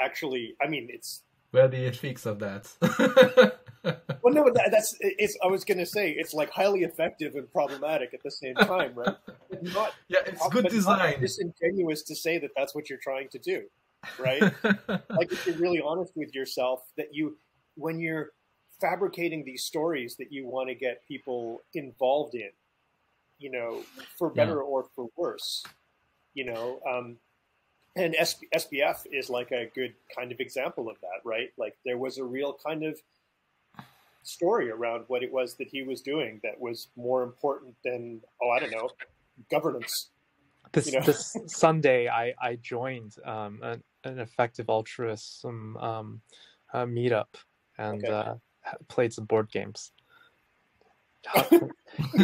actually, I mean, it's... Where are the ethics of that? Well, no, that's I was going to say, it's like highly effective and problematic at the same time, right? Not, yeah, it's good design. It's disingenuous to say that that's what you're trying to do, right? Like, if you're really honest with yourself, that you, when you're fabricating these stories that you want to get people involved in, you know, for better or for worse, you know, and SBF is like a good kind of example of that, right? Like, there was a real kind of story around what it was that he was doing that was more important than, oh, I don't know, governance. This Sunday, I joined an effective altruism meetup and played some board games.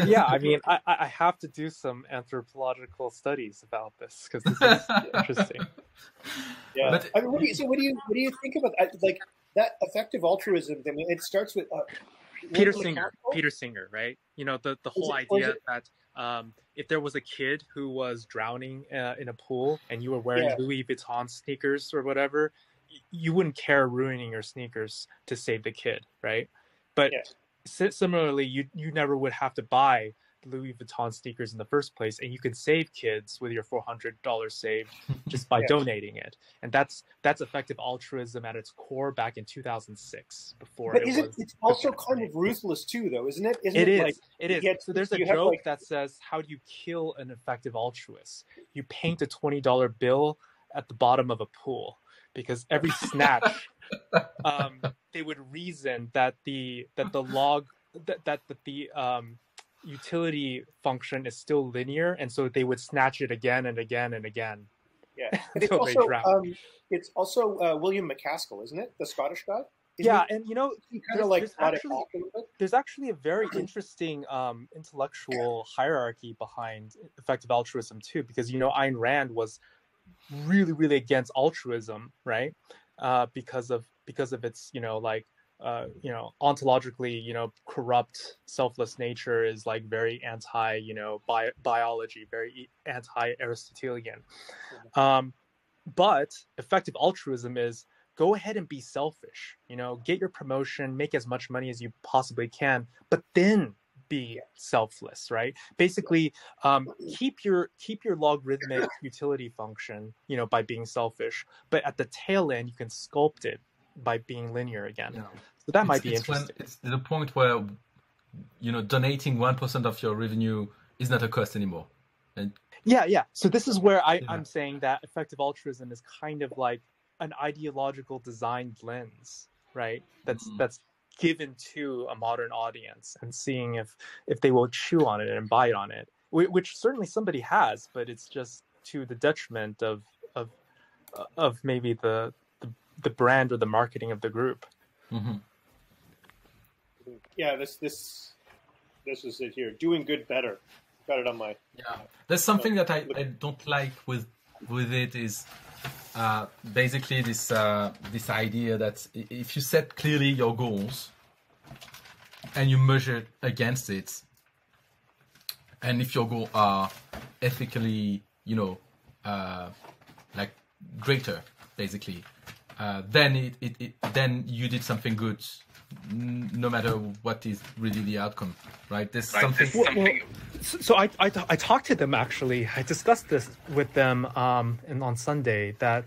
Yeah, I mean, I have to do some anthropological studies about this because this is interesting. Yeah, but I mean, what do you think about like that effective altruism? I mean, it starts with Peter Singer, right? You know, the whole idea that if there was a kid who was drowning in a pool and you were wearing Louis Vuitton sneakers or whatever, you wouldn't care ruining your sneakers to save the kid, right? But similarly, you never would have to buy Louis Vuitton sneakers in the first place, and you can save kids with your $400 saved just by donating it. And that's effective altruism at its core back in 2006. It's also kind of ruthless too, though, isn't it? It is. So there's a joke that says, "How do you kill an effective altruist? You paint a $20 bill at the bottom of a pool because every snatch." They would reason that the log that the utility function is still linear, and so they would snatch it again and again and again. Yeah, it's also William McCaskill, isn't it? The Scottish guy. And you know, there's actually a very interesting intellectual hierarchy behind effective altruism too, because you know Ayn Rand was really, really against altruism, right? Because of its ontologically corrupt selfless nature is like very anti biology, very anti Aristotelian. But effective altruism is go ahead and be selfish, get your promotion, make as much money as you possibly can, but then be selfless, right? Basically, keep your logarithmic utility function, by being selfish, but at the tail end, you can sculpt it by being linear again. Yeah. So that might be interesting. It's the point where, donating 1% of your revenue is not a cost anymore. And... Yeah. So this is where I'm saying that effective altruism is kind of like an ideological design lens, right? That's given to a modern audience and seeing if they will chew on it and bite on it, which certainly somebody has, but it's just to the detriment of maybe the brand or the marketing of the group. Mm-hmm. Yeah, this is it here. Doing good better. Got it on my. Yeah, there's something that I don't like with it is. Basically this idea that if you set clearly your goals and you measure against it, and if your goals are ethically, greater, basically, then then you did something good, no matter what is really the outcome, right? There's something. So I talked to them, actually. I discussed this with them on Sunday that,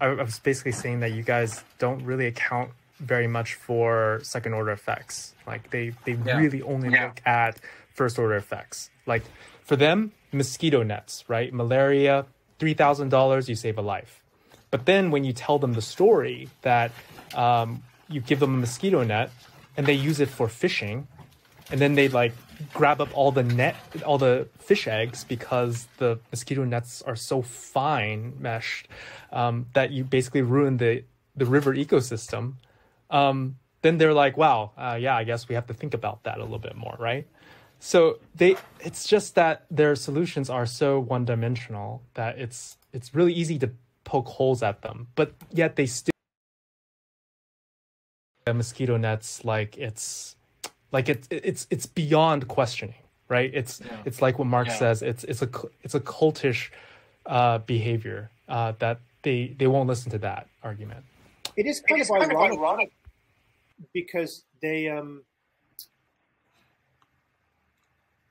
I was basically saying that you guys don't really account very much for second order effects. Like they really only look at first order effects. Like for them, mosquito nets, right? Malaria, $3,000, you save a life. But then when you tell them the story that you give them a mosquito net and they use it for fishing, and then they grab up all the fish eggs because the mosquito nets are so fine meshed that you basically ruin the river ecosystem. Then they're like, wow, I guess we have to think about that a little bit more, right? So it's just that their solutions are so one-dimensional that it's really easy to poke holes at them, but yet they still mosquito nets like it's. Like it's beyond questioning, right? It's like what Marx says. It's a cultish behavior that they won't listen to that argument. It is kind of ironic because they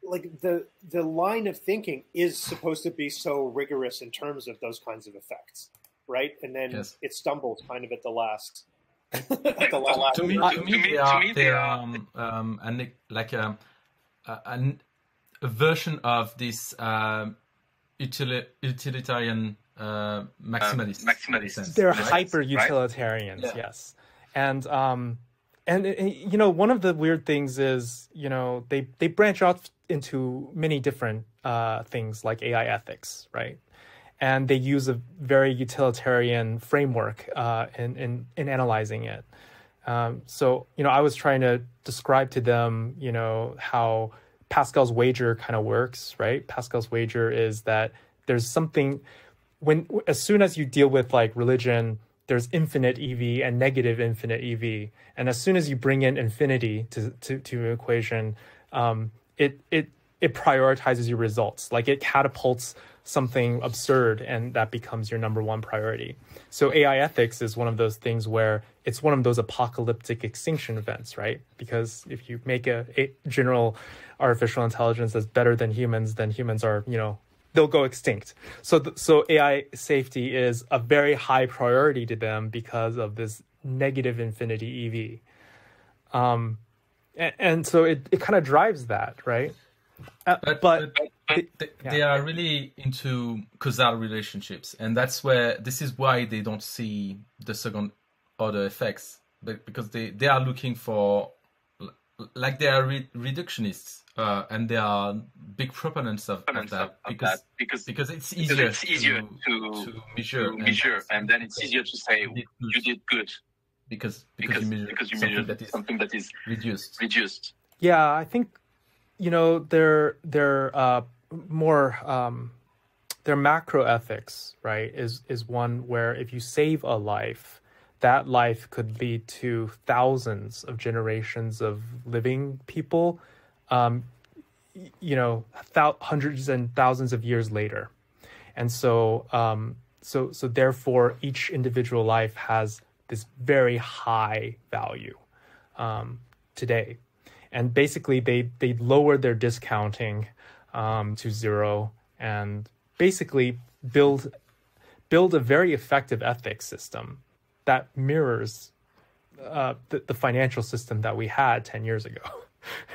the line of thinking is supposed to be so rigorous in terms of those kinds of effects, right? And then it stumbles kind of at the last. To me, they are a version of this utilitarian maximalists. They're hyper utilitarians, right? Yes. And one of the weird things is they branch out into many different things like AI ethics, right? And they use a very utilitarian framework in analyzing it. So I was trying to describe to them, how Pascal's wager kind of works, right? Pascal's wager is that there's something as soon as you deal with religion, there's infinite EV and negative infinite EV, and as soon as you bring in infinity to an equation, it prioritizes your results, it catapults something absurd, and that becomes your number one priority. So AI ethics is one of those things where it's one of those apocalyptic extinction events, right? Because if you make a general artificial intelligence that's better than humans, then humans are, they'll go extinct. So AI safety is a very high priority to them because of this negative infinity EV. And so it kind of drives that, right? But they are really into causal relationships, and that's where this is why they don't see the second order effects, because they are looking for they are reductionists And they are big proponents of that because it's easier to measure, and then it's easier to say you did good because you measure something that is reduced. Yeah, I think their macro ethics, right, is one where if you save a life, that life could lead to thousands of generations of living people, hundreds and thousands of years later. And so, so therefore, each individual life has this very high value today. And basically, they lowered their discounting to zero and basically build a very effective ethics system that mirrors the financial system that we had 10 years ago,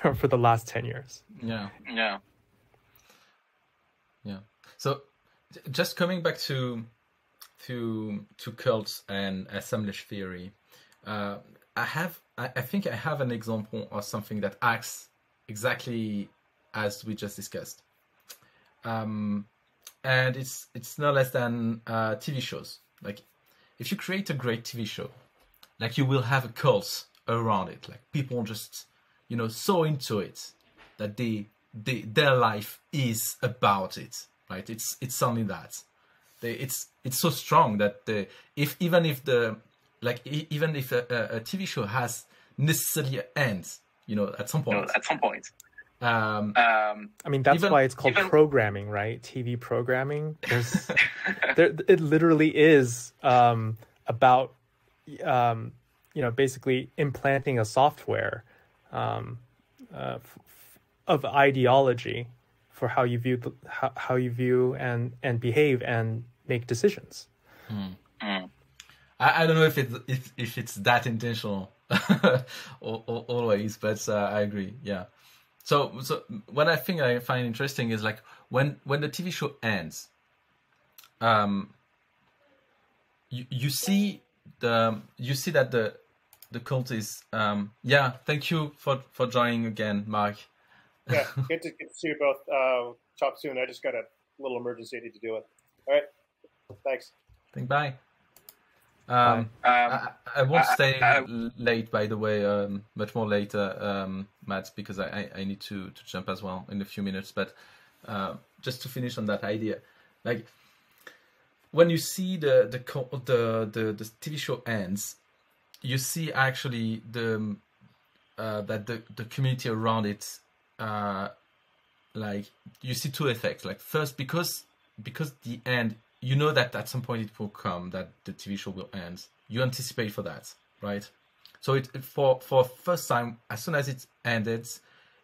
or for the last 10 years. Yeah. Yeah. Yeah. So just coming back to cults and assemblage theory, I think I have an example of something that acts exactly as we just discussed. And it's no less than TV shows. Like, if you create a great TV show, like, you will have a cult around it. Like, people just, so into it that their life is about it, right? It's something that it's so strong that even if a TV show has necessarily an end, at some point. I mean, that's why it's called programming, right? TV programming. It literally is about, basically implanting a software of ideology for how you view and behave and make decisions. I don't know if it's that intentional always, but I agree. Yeah. So what I think I find interesting is, like, when the TV show ends, you see that the cult is thank you for joining again, Mark. Yeah, good to see you both. Talk soon. I just got a little emergency I need to deal with. All right, thanks. Bye. I won't stay late, by the way, much more later, Matt, because I need to jump as well in a few minutes. But just to finish on that idea, like, when you see the TV show ends, you see actually that the community around it, like, you see two effects. Like, first, because the end, that at some point it will come, that the TV show will end. You anticipate for that, right? So for first time, as soon as it ended,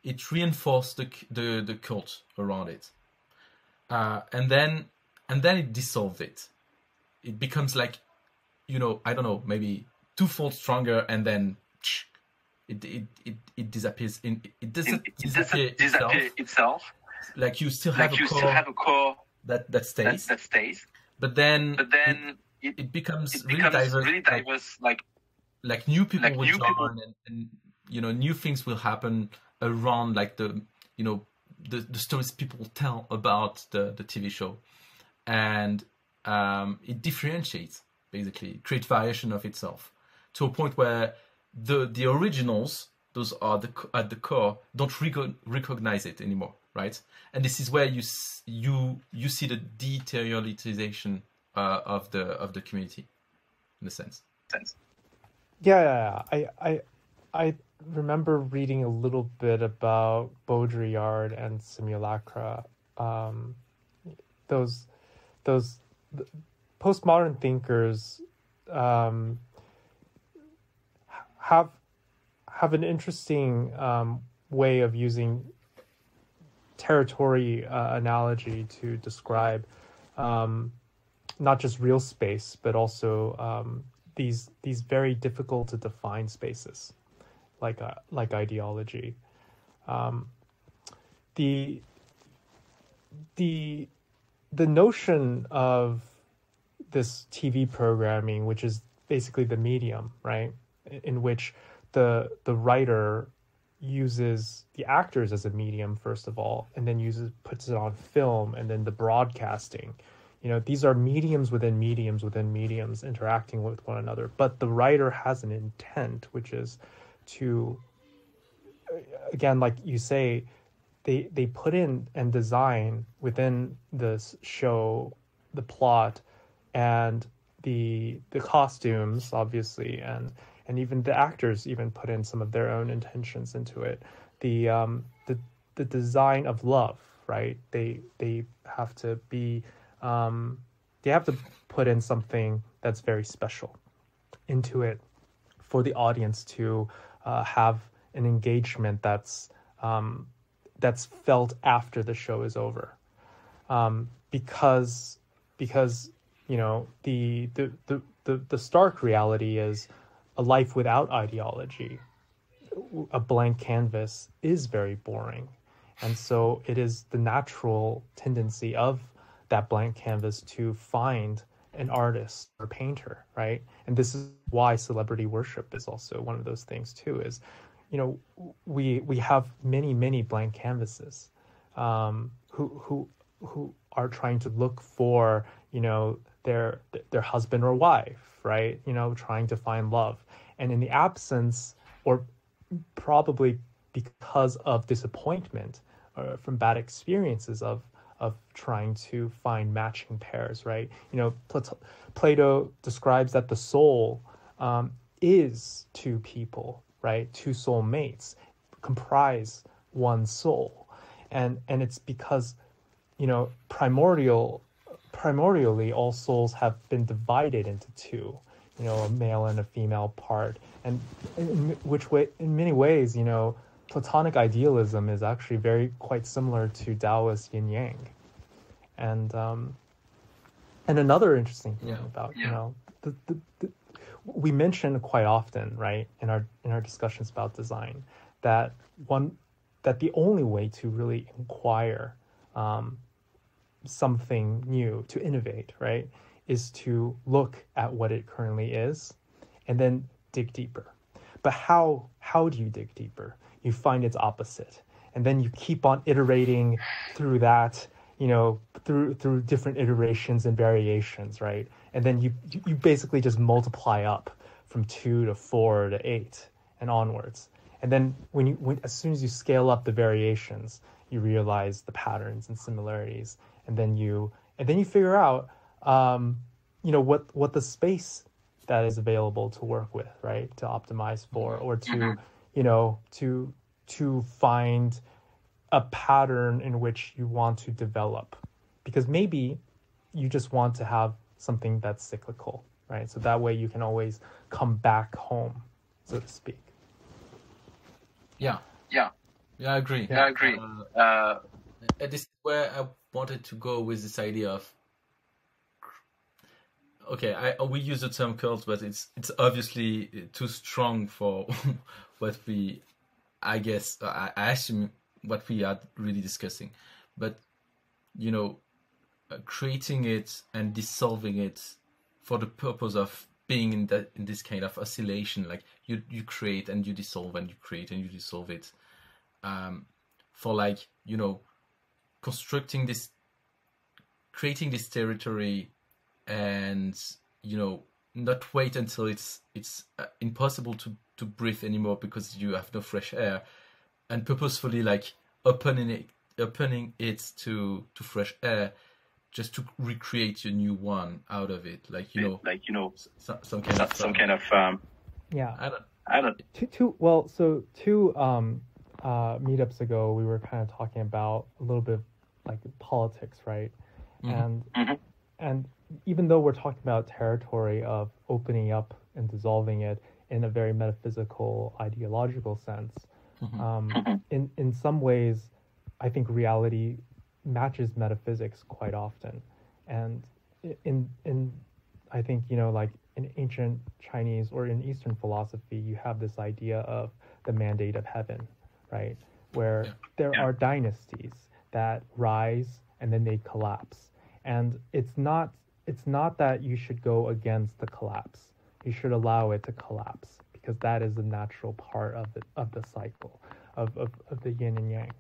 it reinforced the cult around it, and then it dissolved it. It becomes, like, I don't know, maybe twofold stronger, and then it disappears. It doesn't disappear itself. Like, you still have a core that stays. But then it becomes really diverse. Like new people will join, and new things will happen around, like, the stories people tell about the TV show, and it differentiates, basically, create variation of itself to a point where the originals, those are at the core, don't recognize it anymore. Right, and this is where you see the deterritorialization of the community, in a sense. Yeah, I remember reading a little bit about Baudrillard and simulacra, those postmodern thinkers have an interesting way of using territory analogy to describe not just real space, but also these very difficult to define spaces, like ideology. The notion of this TV programming, which is basically the medium, right, in which the writer uses the actors as a medium, first of all, and then puts it on film, and then the broadcasting. You know, these are mediums within mediums within mediums interacting with one another. But the writer has an intent, which is to, again, like you say, they put in and design within this show, the plot, and the costumes, obviously, and even the actors even put in some of their own intentions into it. The design of love, right? They have to be, they have to put in something that's very special into it for the audience to have an engagement that's felt after the show is over, because you know the stark reality is a life without ideology, a blank canvas, is very boring. And so it is the natural tendency of that blank canvas to find an artist or painter, right? And this is why celebrity worship is also one of those things too, is, you know, we have many blank canvases who are trying to look for, you know, their husband or wife, right? You know, trying to find love. And in the absence, or probably because of disappointment or from bad experiences of trying to find matching pairs, right? You know, Plato describes that the soul is two people, right? Two soul mates comprise one soul. And it's because, you know, primordially all souls have been divided into two, you know, a male and a female part. And in many ways, you know, Platonic idealism is actually quite similar to Taoist yin yang. And another interesting thing about, you know, we mention quite often, right, in our discussions about design, that the only way to really inquire something new, to innovate, right, is to look at what it currently is and then dig deeper. But how do you dig deeper? You find its opposite, and then you keep on iterating through that, you know, through different iterations and variations, right? And then you basically just multiply up from 2 to 4 to 8 and onwards. And then as soon as you scale up the variations, you realize the patterns and similarities, and then you figure out, you know, what the space that is available to work with, right? To optimize for, or to, you know, to find a pattern in which you want to develop, because maybe you just want to have something that's cyclical, right? So that way you can always come back home, so to speak. Yeah. Yeah. Yeah, I agree. Yeah, I agree. And this is where I wanted to go with this idea of, okay, we use the term cult, but it's obviously too strong for what we, I guess, I assume what we are really discussing. But, you know, creating it and dissolving it for the purpose of being in this kind of oscillation, like you create and you dissolve and you create and you dissolve it. For, like, you know, creating this territory, and, you know, not wait until it's impossible to breathe anymore because you have no fresh air, and purposefully, like, opening it to fresh air, just to recreate a new one out of it, like, you know, yeah. I don't. Meetups ago, we were kind of talking about a little bit of, like, politics, right? And even though we're talking about territory of opening up and dissolving it in a very metaphysical, ideological sense, in some ways, I think reality matches metaphysics quite often. And in I think, you know, like, in ancient Chinese or in Eastern philosophy, you have this idea of the mandate of heaven, right? Where there are dynasties that rise and then they collapse. And it's not that you should go against the collapse. You should allow it to collapse, because that is the natural part of the cycle. of the yin and yang.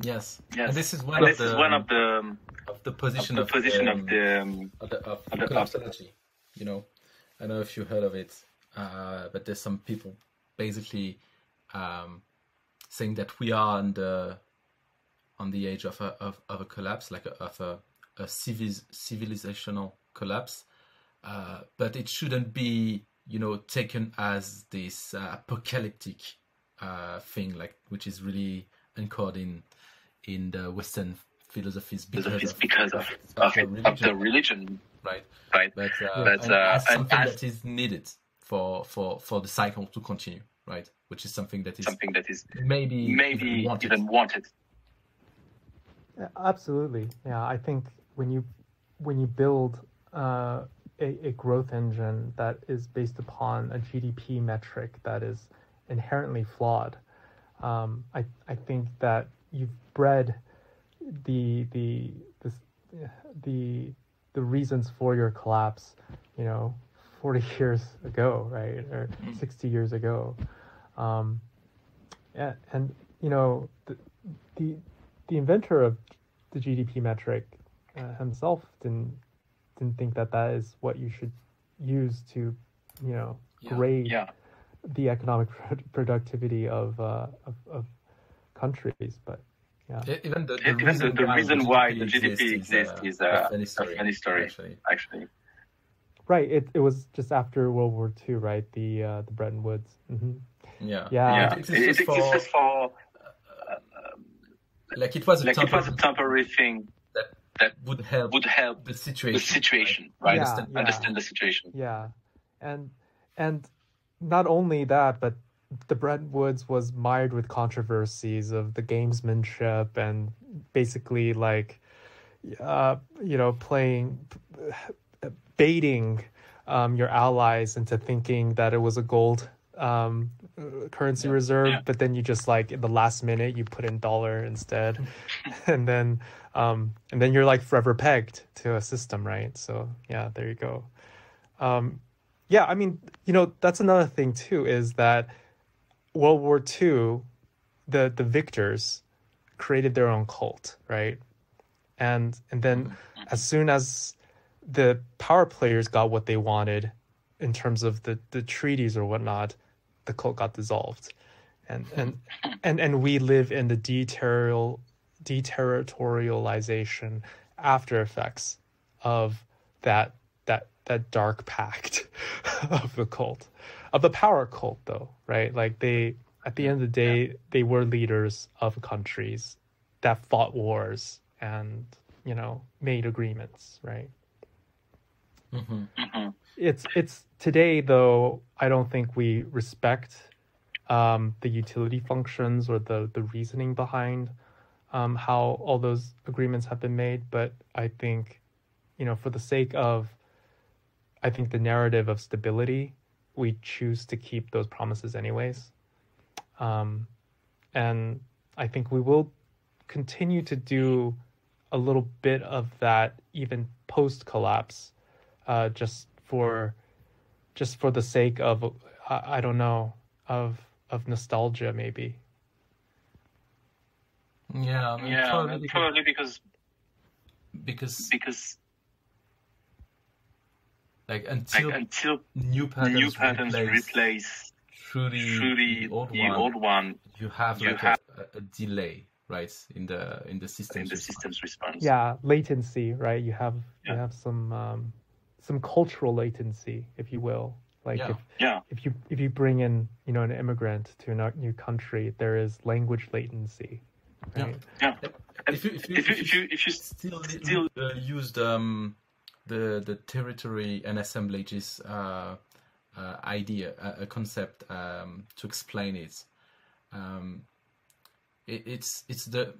Yes. Yes. And this is one of the position of the collapsology. You know, I don't know if you heard of it, but there's some people basically saying that we are on the edge of a collapse, like a civilizational collapse, but it shouldn't be, you know, taken as this apocalyptic thing, like, which is really anchored in the Western philosophies because of the religion, right? But something that is needed for the cycle to continue, right? Which is something that is maybe even wanted. Absolutely, yeah. I think when you build a growth engine that is based upon a GDP metric that is inherently flawed, I think that you've bred the reasons for your collapse, you know, 40 years ago, right, or 60 years ago, and you know, the inventor of the GDP metric himself didn't think that is what you should use to, you know, grade the economic productivity of countries. But yeah, even the reason why the GDP exists is a funny story, actually. Right. It was just after World War II, right? The Bretton Woods. Mm-hmm. Yeah. Yeah. It exists for it was a temporary thing that would help the situation, right? Understand the situation. Yeah, and not only that, but the Bretton Woods was mired with controversies of the gamesmanship and basically like, you know, baiting your allies into thinking that it was a gold currency reserve, but then you just like in the last minute you put in dollar instead, and then you're like forever pegged to a system, right? So yeah, there you go. Yeah, I mean, you know, that's another thing too, is that World War II, the victors created their own cult, right? And then as soon as the power players got what they wanted in terms of the treaties or whatnot, the cult got dissolved. And we live in the deterritorialization after effects of that dark pact of the cult, of the power cult, though, right? Like they, at the end of the day, they were leaders of countries that fought wars and, you know, made agreements, right? Mm-hmm. Mm-hmm. It's today, though, I don't think we respect the utility functions or the reasoning behind how all those agreements have been made. But I think, you know, for the sake of, I think, the narrative of stability, we choose to keep those promises anyways. And I think we will continue to do a little bit of that even post-collapse, just for the sake of, I don't know, of nostalgia, maybe. Yeah, I mean, yeah, probably because Until new patterns replace truly the old one, you have a delay, right, in the system's response. Yeah, latency, right? You have some cultural latency, if you will. Like if you bring in, you know, an immigrant to a new country, there is language latency. Right? Yeah. If you still used the territory and assemblages idea, a concept, to explain it. It's the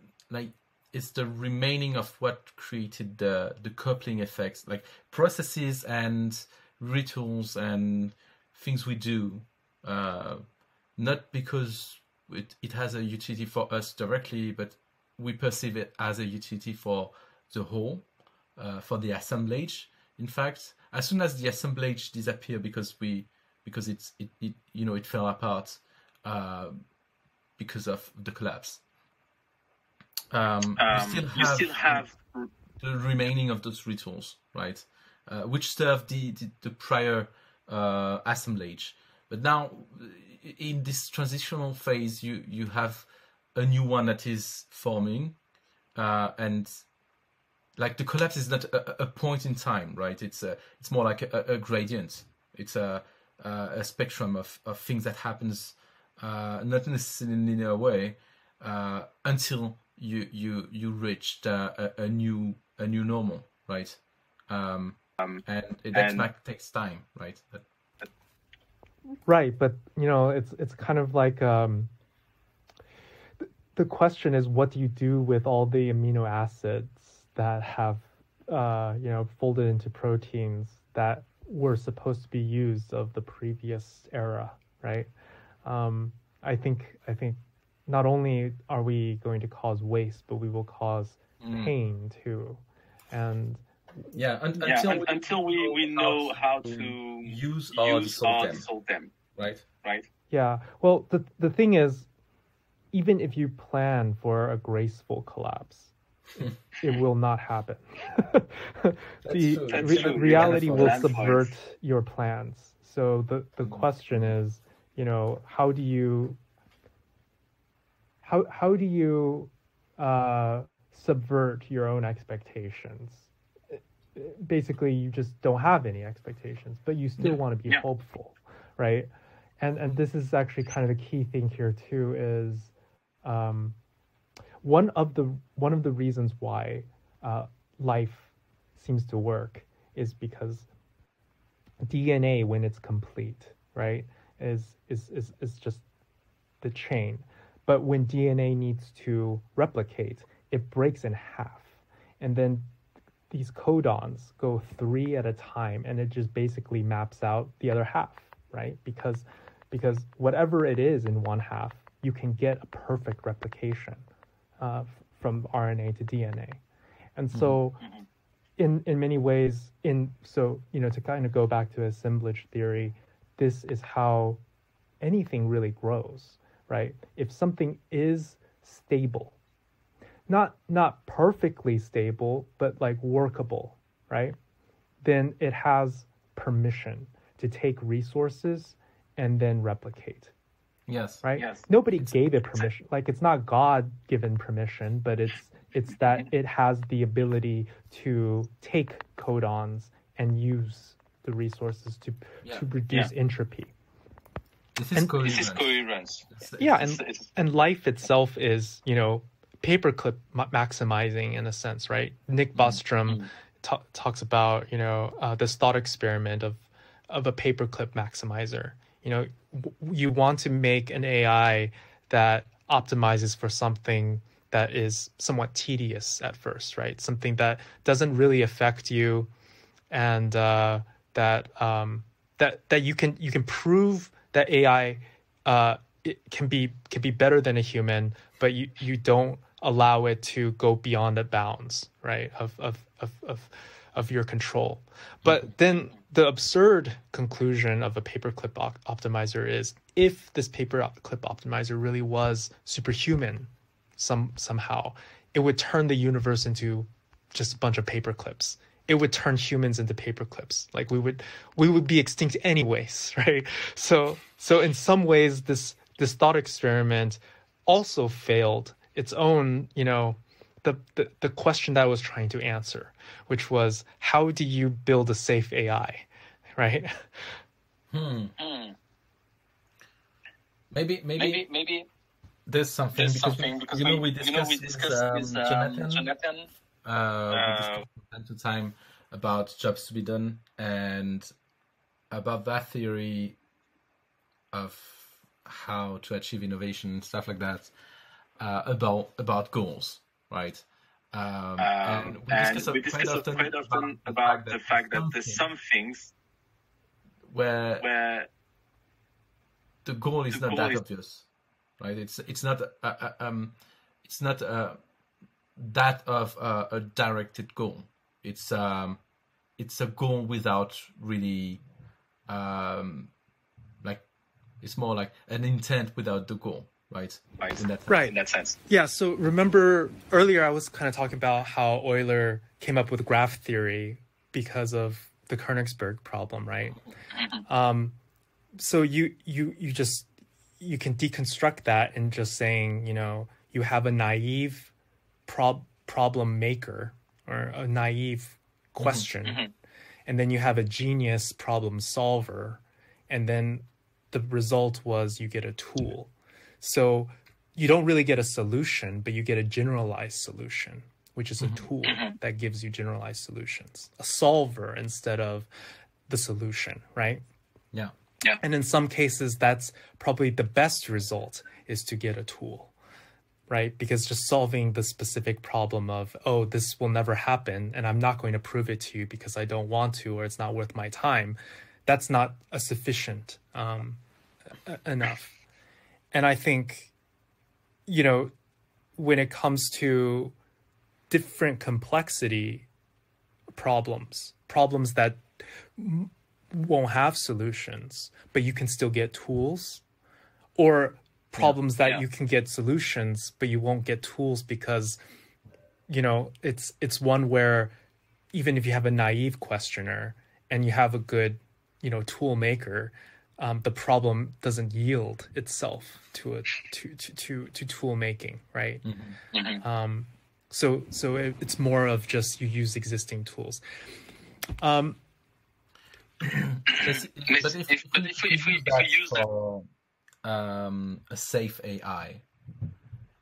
remaining of what created the coupling effects, like processes and rituals and things we do, not because it has a utility for us directly, but we perceive it as a utility for the whole. For the assemblage, in fact, as soon as the assemblage disappeared because it fell apart, because of the collapse. You still have the remaining of those rituals, right? Which serve the prior assemblage. But now, in this transitional phase, you have a new one that is forming, and like the collapse is not a point in time, right? It's more like a gradient. It's a spectrum of things that happens, not necessarily in a linear way, until you reached a new normal, right? And that takes time, right? Right, but you know, it's kind of like the question is, what do you do with all the amino acids that have you know, folded into proteins that were supposed to be used of the previous era, right? I think not only are we going to cause waste, but we will cause pain too, and yeah, until we know how to use or solve them. Right? Right. Yeah. Well, the thing is, even if you plan for a graceful collapse, it will not happen. The reality will subvert your plans. So the question is, you know, how do you subvert your own expectations? Basically, you just don't have any expectations, but you still want to be hopeful, right? And this is actually kind of the key thing here too, is one of the reasons why life seems to work is because DNA, when it's complete, right, is just the chain. But when DNA needs to replicate, it breaks in half, and then these codons go 3 at a time, and it just basically maps out the other half, right? Because whatever it is in one half, you can get a perfect replication from RNA to DNA. And so in many ways, you know, to kind of go back to assemblage theory, this is how anything really grows, right? If something is stable, not perfectly stable, but like workable, right? Then it has permission to take resources and then replicate. Yes. Right? Yes. Nobody gave it permission. Like, it's not God given permission, but it's that it has the ability to take codons and use the resources to reduce entropy. This is coherence. Yeah, and life itself is, you know, paperclip maximizing in a sense, right? Nick Bostrom talks about, you know, this thought experiment of a paperclip maximizer. You know, you want to make an AI that optimizes for something that is somewhat tedious at first, right? Something that doesn't really affect you, and that you can prove that AI it can be better than a human, but you don't allow it to go beyond the bounds, right, of your control. But then the absurd conclusion of a paperclip optimizer is, if this paperclip optimizer really was superhuman somehow, it would turn the universe into just a bunch of paperclips. It would turn humans into paperclips. Like, we would be extinct anyways, right? So in some ways, this thought experiment also failed its own, you know, the question that I was trying to answer, which was, how do you build a safe AI, right? Maybe there's something, because you know, we discussed with Jonathan from time to time about jobs to be done, and about that theory of how to achieve innovation and stuff like that, about goals, right? And we discuss quite often about the fact that there's some things where the goal is not that obvious, right? It's not a directed goal. It's a goal without really like, it's more like an intent without the goal, right? In that sense. Yeah, so remember earlier I was kind of talking about how Euler came up with graph theory because of the Königsberg problem, right? So you can deconstruct that in just saying, you know, you have a naive problem maker or a naive question, mm-hmm. and then you have a genius problem solver, and then the result was you get a tool. So you don't really get a solution, but you get a generalized solution, which is a tool that gives you generalized solutions, a solver instead of the solution, right? Yeah. Yeah. And in some cases, that's probably the best result, is to get a tool, right? Because just solving the specific problem of, oh, this will never happen, and I'm not going to prove it to you because I don't want to, or it's not worth my time, that's not a sufficient enough. And I think, you know, when it comes to different complexity problems, problems that won't have solutions, but you can still get tools, or problems that you can get solutions, but you won't get tools because, you know, it's one where even if you have a naive questioner and you have a good, you know, tool maker, the problem doesn't yield itself to tool making, right? Mm-hmm. Mm-hmm. So it's more of just you use existing tools. But if we use a safe AI,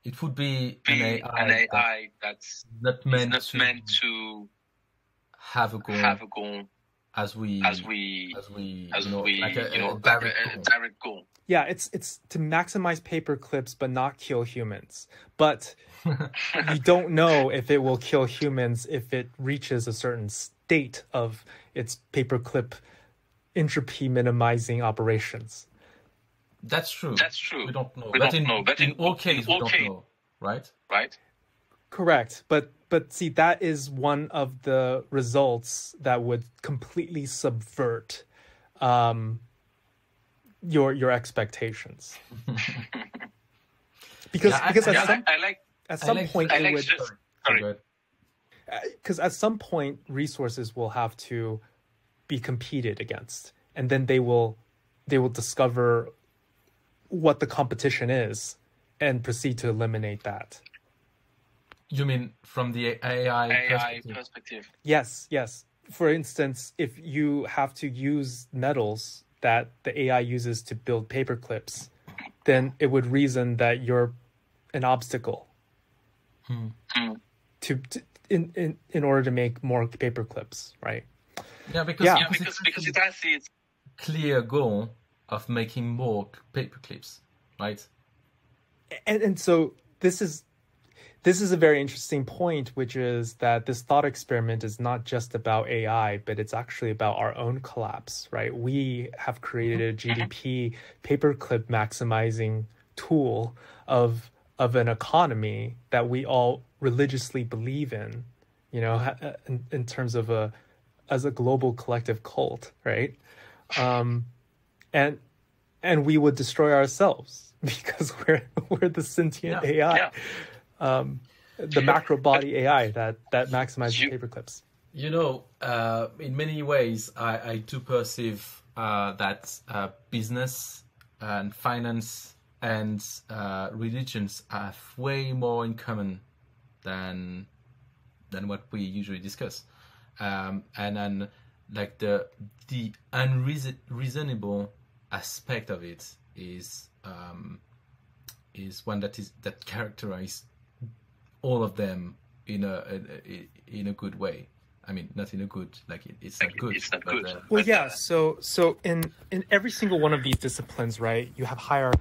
it would be an AI that's not meant to have a goal as a direct goal. Yeah, it's to maximize paper clips but not kill humans. But you don't know if it will kill humans if it reaches a certain state of its paperclip entropy minimizing operations. That's true. That's true. We don't know. But in all cases, we don't know, right? Right. Correct. But see, that is one of the results that would completely subvert your expectations. Because at some point, resources will have to be competed against, and then they will discover what the competition is and proceed to eliminate that. You mean from the AI perspective? Yes, yes. For instance, if you have to use metals that the AI uses to build paper clips, then it would reason that you're an obstacle in order to make more paper clips, right? Yeah, because it has its clear goal of making more paper clips, right? And so this is a very interesting point, which is that this thought experiment is not just about AI, but it's actually about our own collapse, right? We have created a GDP paperclip maximizing tool of an economy that we all religiously believe in, you know, in terms of as a global collective cult, right? And we would destroy ourselves because we're the sentient AI, the macro body AI that maximizes paperclips. You know, in many ways, I do perceive that business and finance and religions have way more in common than what we usually discuss, and then like the unreasonable aspect of it is one that characterizes all of them in a good way. I mean, not in a good, like it's not good. It's not good. Well, yeah. So in every single one of these disciplines, right? You have hierarchy.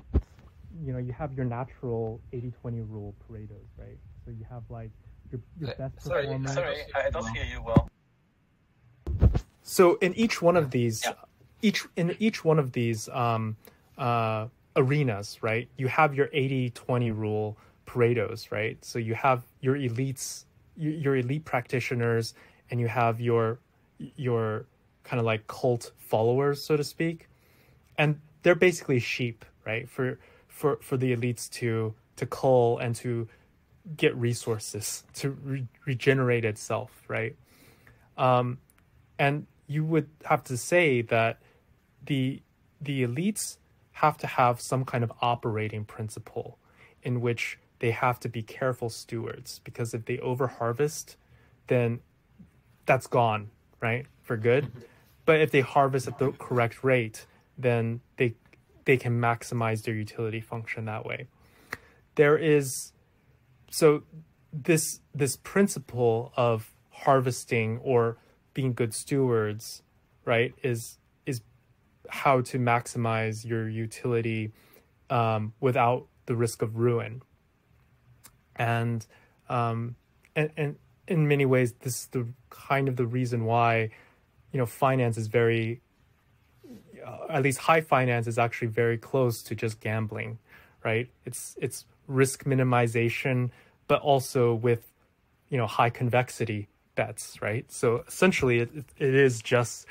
You know, you have your natural 80-20 rule, Pareto's, right? So you have like your best performer. Sorry, I don't hear you well. So in each one of these, arenas, right? You have your 80-20 rule, Pareto's, right? So you have your elites, your elite practitioners, and you have your kind of like cult followers, so to speak, and they're basically sheep, right? For for the elites to cull and to get resources to regenerate itself, right? And you would have to say that the elites have to have some kind of operating principle in which they have to be careful stewards, because if they overharvest, then that's gone, right, for good. But if they harvest at the correct rate, then they can maximize their utility function that way. There is, so this principle of harvesting or being good stewards, right, is how to maximize your utility without the risk of ruin. And in many ways, this is the kind of the reason why, you know, finance is very, at least high finance is actually very close to just gambling, right? It's risk minimization, but also with, you know, high convexity bets, right? So essentially, it is just,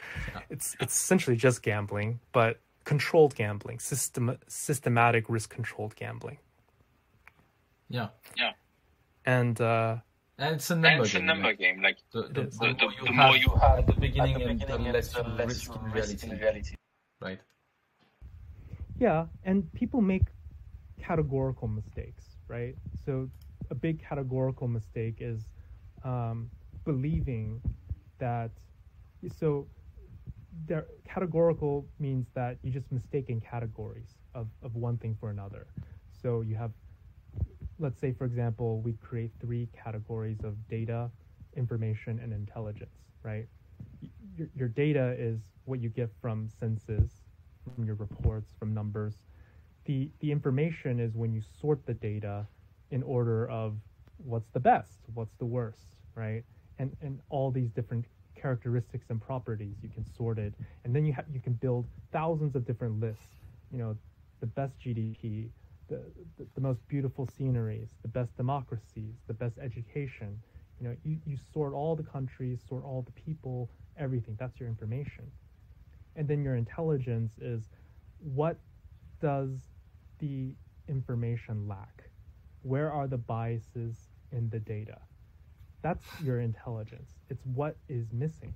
it's essentially just gambling, but controlled gambling, systematic risk-controlled gambling. Yeah, yeah, and it's a number game. Like the more you have at the beginning, and the less risk in reality, right? Yeah, and people make categorical mistakes, right? So a big categorical mistake is believing that, so there, categorical means that you just mistaken categories of one thing for another. So you have, let's say, for example, we create three categories of data, information, and intelligence, right? Your data is what you get from senses, from your reports, from numbers. The information is when you sort the data in order of what's the best, what's the worst, right? And all these different characteristics and properties, you can sort it. And then you can build thousands of different lists, you know, the best GDP, the most beautiful sceneries, the best democracies, the best education. You know, you sort all the countries, sort all the people, everything. That's your information. And then your intelligence is what does the information lack? Where are the biases in the data? That's your intelligence. It's what is missing.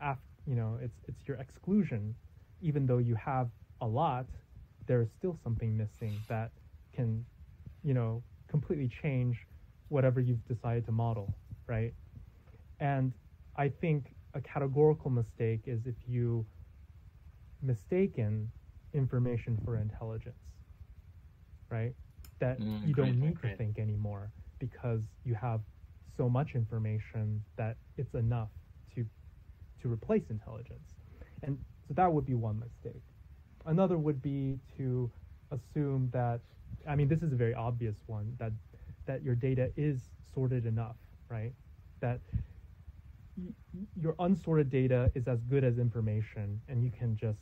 After, you know, it's your exclusion. Even though you have a lot, there is still something missing that can, you know, completely change whatever you've decided to model, right? And I think a categorical mistake is if you mistaken information for intelligence, right? That you don't need to think anymore because you have so much information that it's enough to replace intelligence. And so that would be one mistake. Another would be to assume that, I mean, this is a very obvious one, that your data is sorted enough, right? That your unsorted data is as good as information, and you can just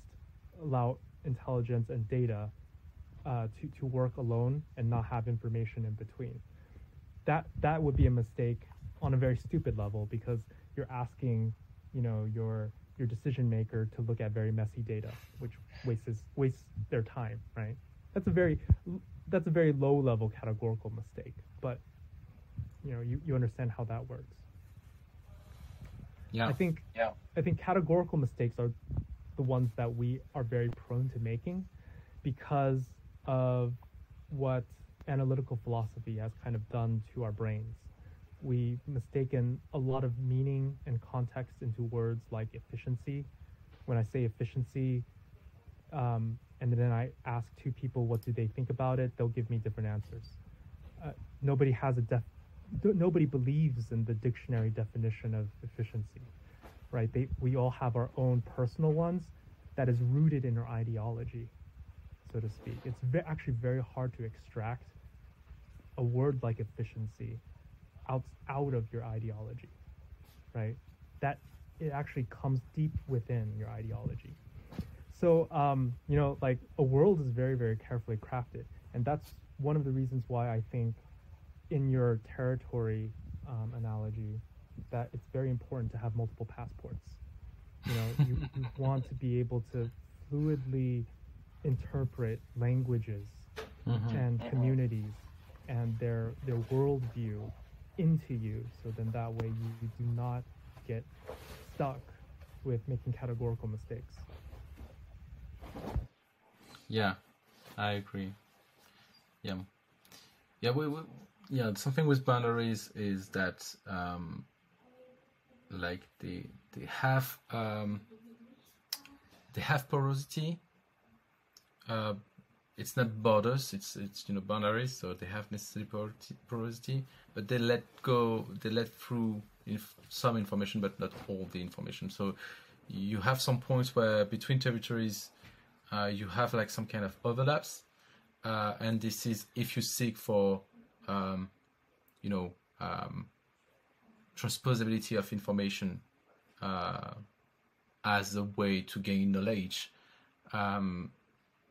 allow intelligence and data to work alone and not have information in between. That would be a mistake on a very stupid level, because you're asking, you know, your decision maker to look at very messy data, which wastes their time, right? That's a very low level categorical mistake, but you know, you understand how that works. Yeah. I think categorical mistakes are the ones that we are very prone to making because of what analytical philosophy has kind of done to our brains. We've mistaken a lot of meaning and context into words like efficiency. When I say efficiency, and then I ask two people what do they think about it, they'll give me different answers. Nobody has a nobody believes in the dictionary definition of efficiency, right? We all have our own personal ones that is rooted in our ideology, so to speak. It's actually very hard to extract a word like efficiency out of your ideology, right? That it actually comes deep within your ideology. So, you know, like a world is very, very carefully crafted. And that's one of the reasons why I think in your territory analogy, that it's very important to have multiple passports. You know, you want to be able to fluidly interpret languages and communities and their worldview into you. So then that way you do not get stuck with making categorical mistakes. Yeah, I agree. Yeah, something with boundaries is that like they have porosity. It's not borders, it's boundaries, so they have necessary porosity, but they let through some information, but not all the information. So you have some points where between territories you have like some kind of overlaps, and this is if you seek for transposability of information as a way to gain knowledge.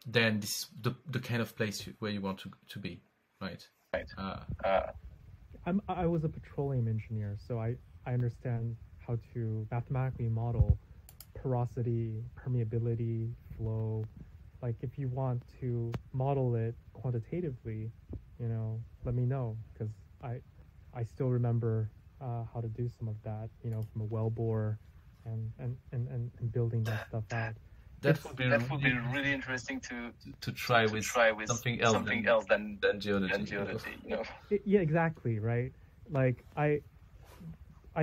Then this is the kind of place where you want to be, right? Right. I was a petroleum engineer, so I understand how to mathematically model porosity, permeability, flow. Like if you want to model it quantitatively, let me know, because I still remember how to do some of that, from a well bore and building that stuff out. That would be really interesting to try with something else than geology. Yeah, exactly, right? Like I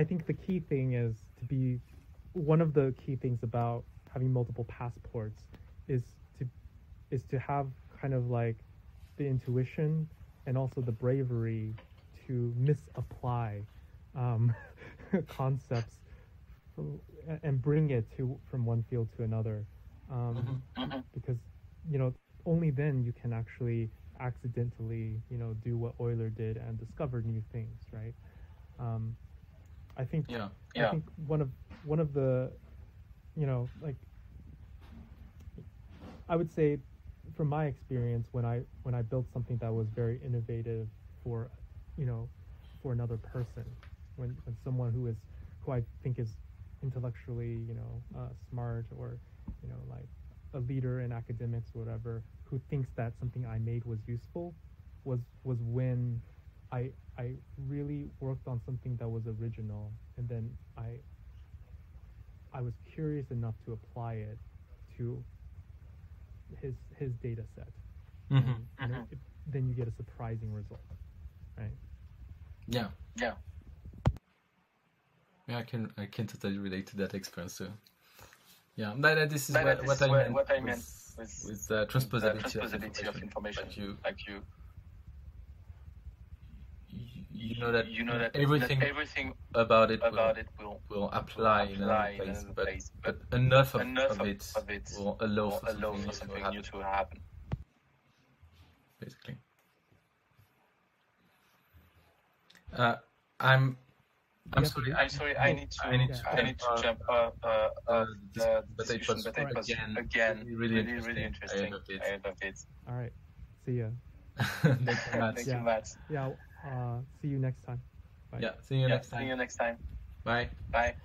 think the key thing is to be one of the key things about having multiple passports is to have kind of like the intuition and also the bravery to misapply concepts and bring it from one field to another. Because only then you can actually accidentally do what Euler did and discover new things, right? I think one of the I would say from my experience, when I built something that was very innovative for another person, when someone who I think is intellectually smart, or like a leader in academics or whatever, who thinks that something I made was useful, was when I really worked on something that was original, and then I was curious enough to apply it to his data set. Then you get a surprising result, right? Yeah, I can totally relate to that experience too. Yeah, but this is what I meant with transposability of information. Like you know that everything about it will apply in another place, but enough of it will allow for something new to happen. Basically, I'm sorry. I need to jump up. But it was again really interesting. I love it. All right. See ya. Thank you, Matt. Yeah. See you next time. Bye. Yeah. See you next time. Bye. Bye.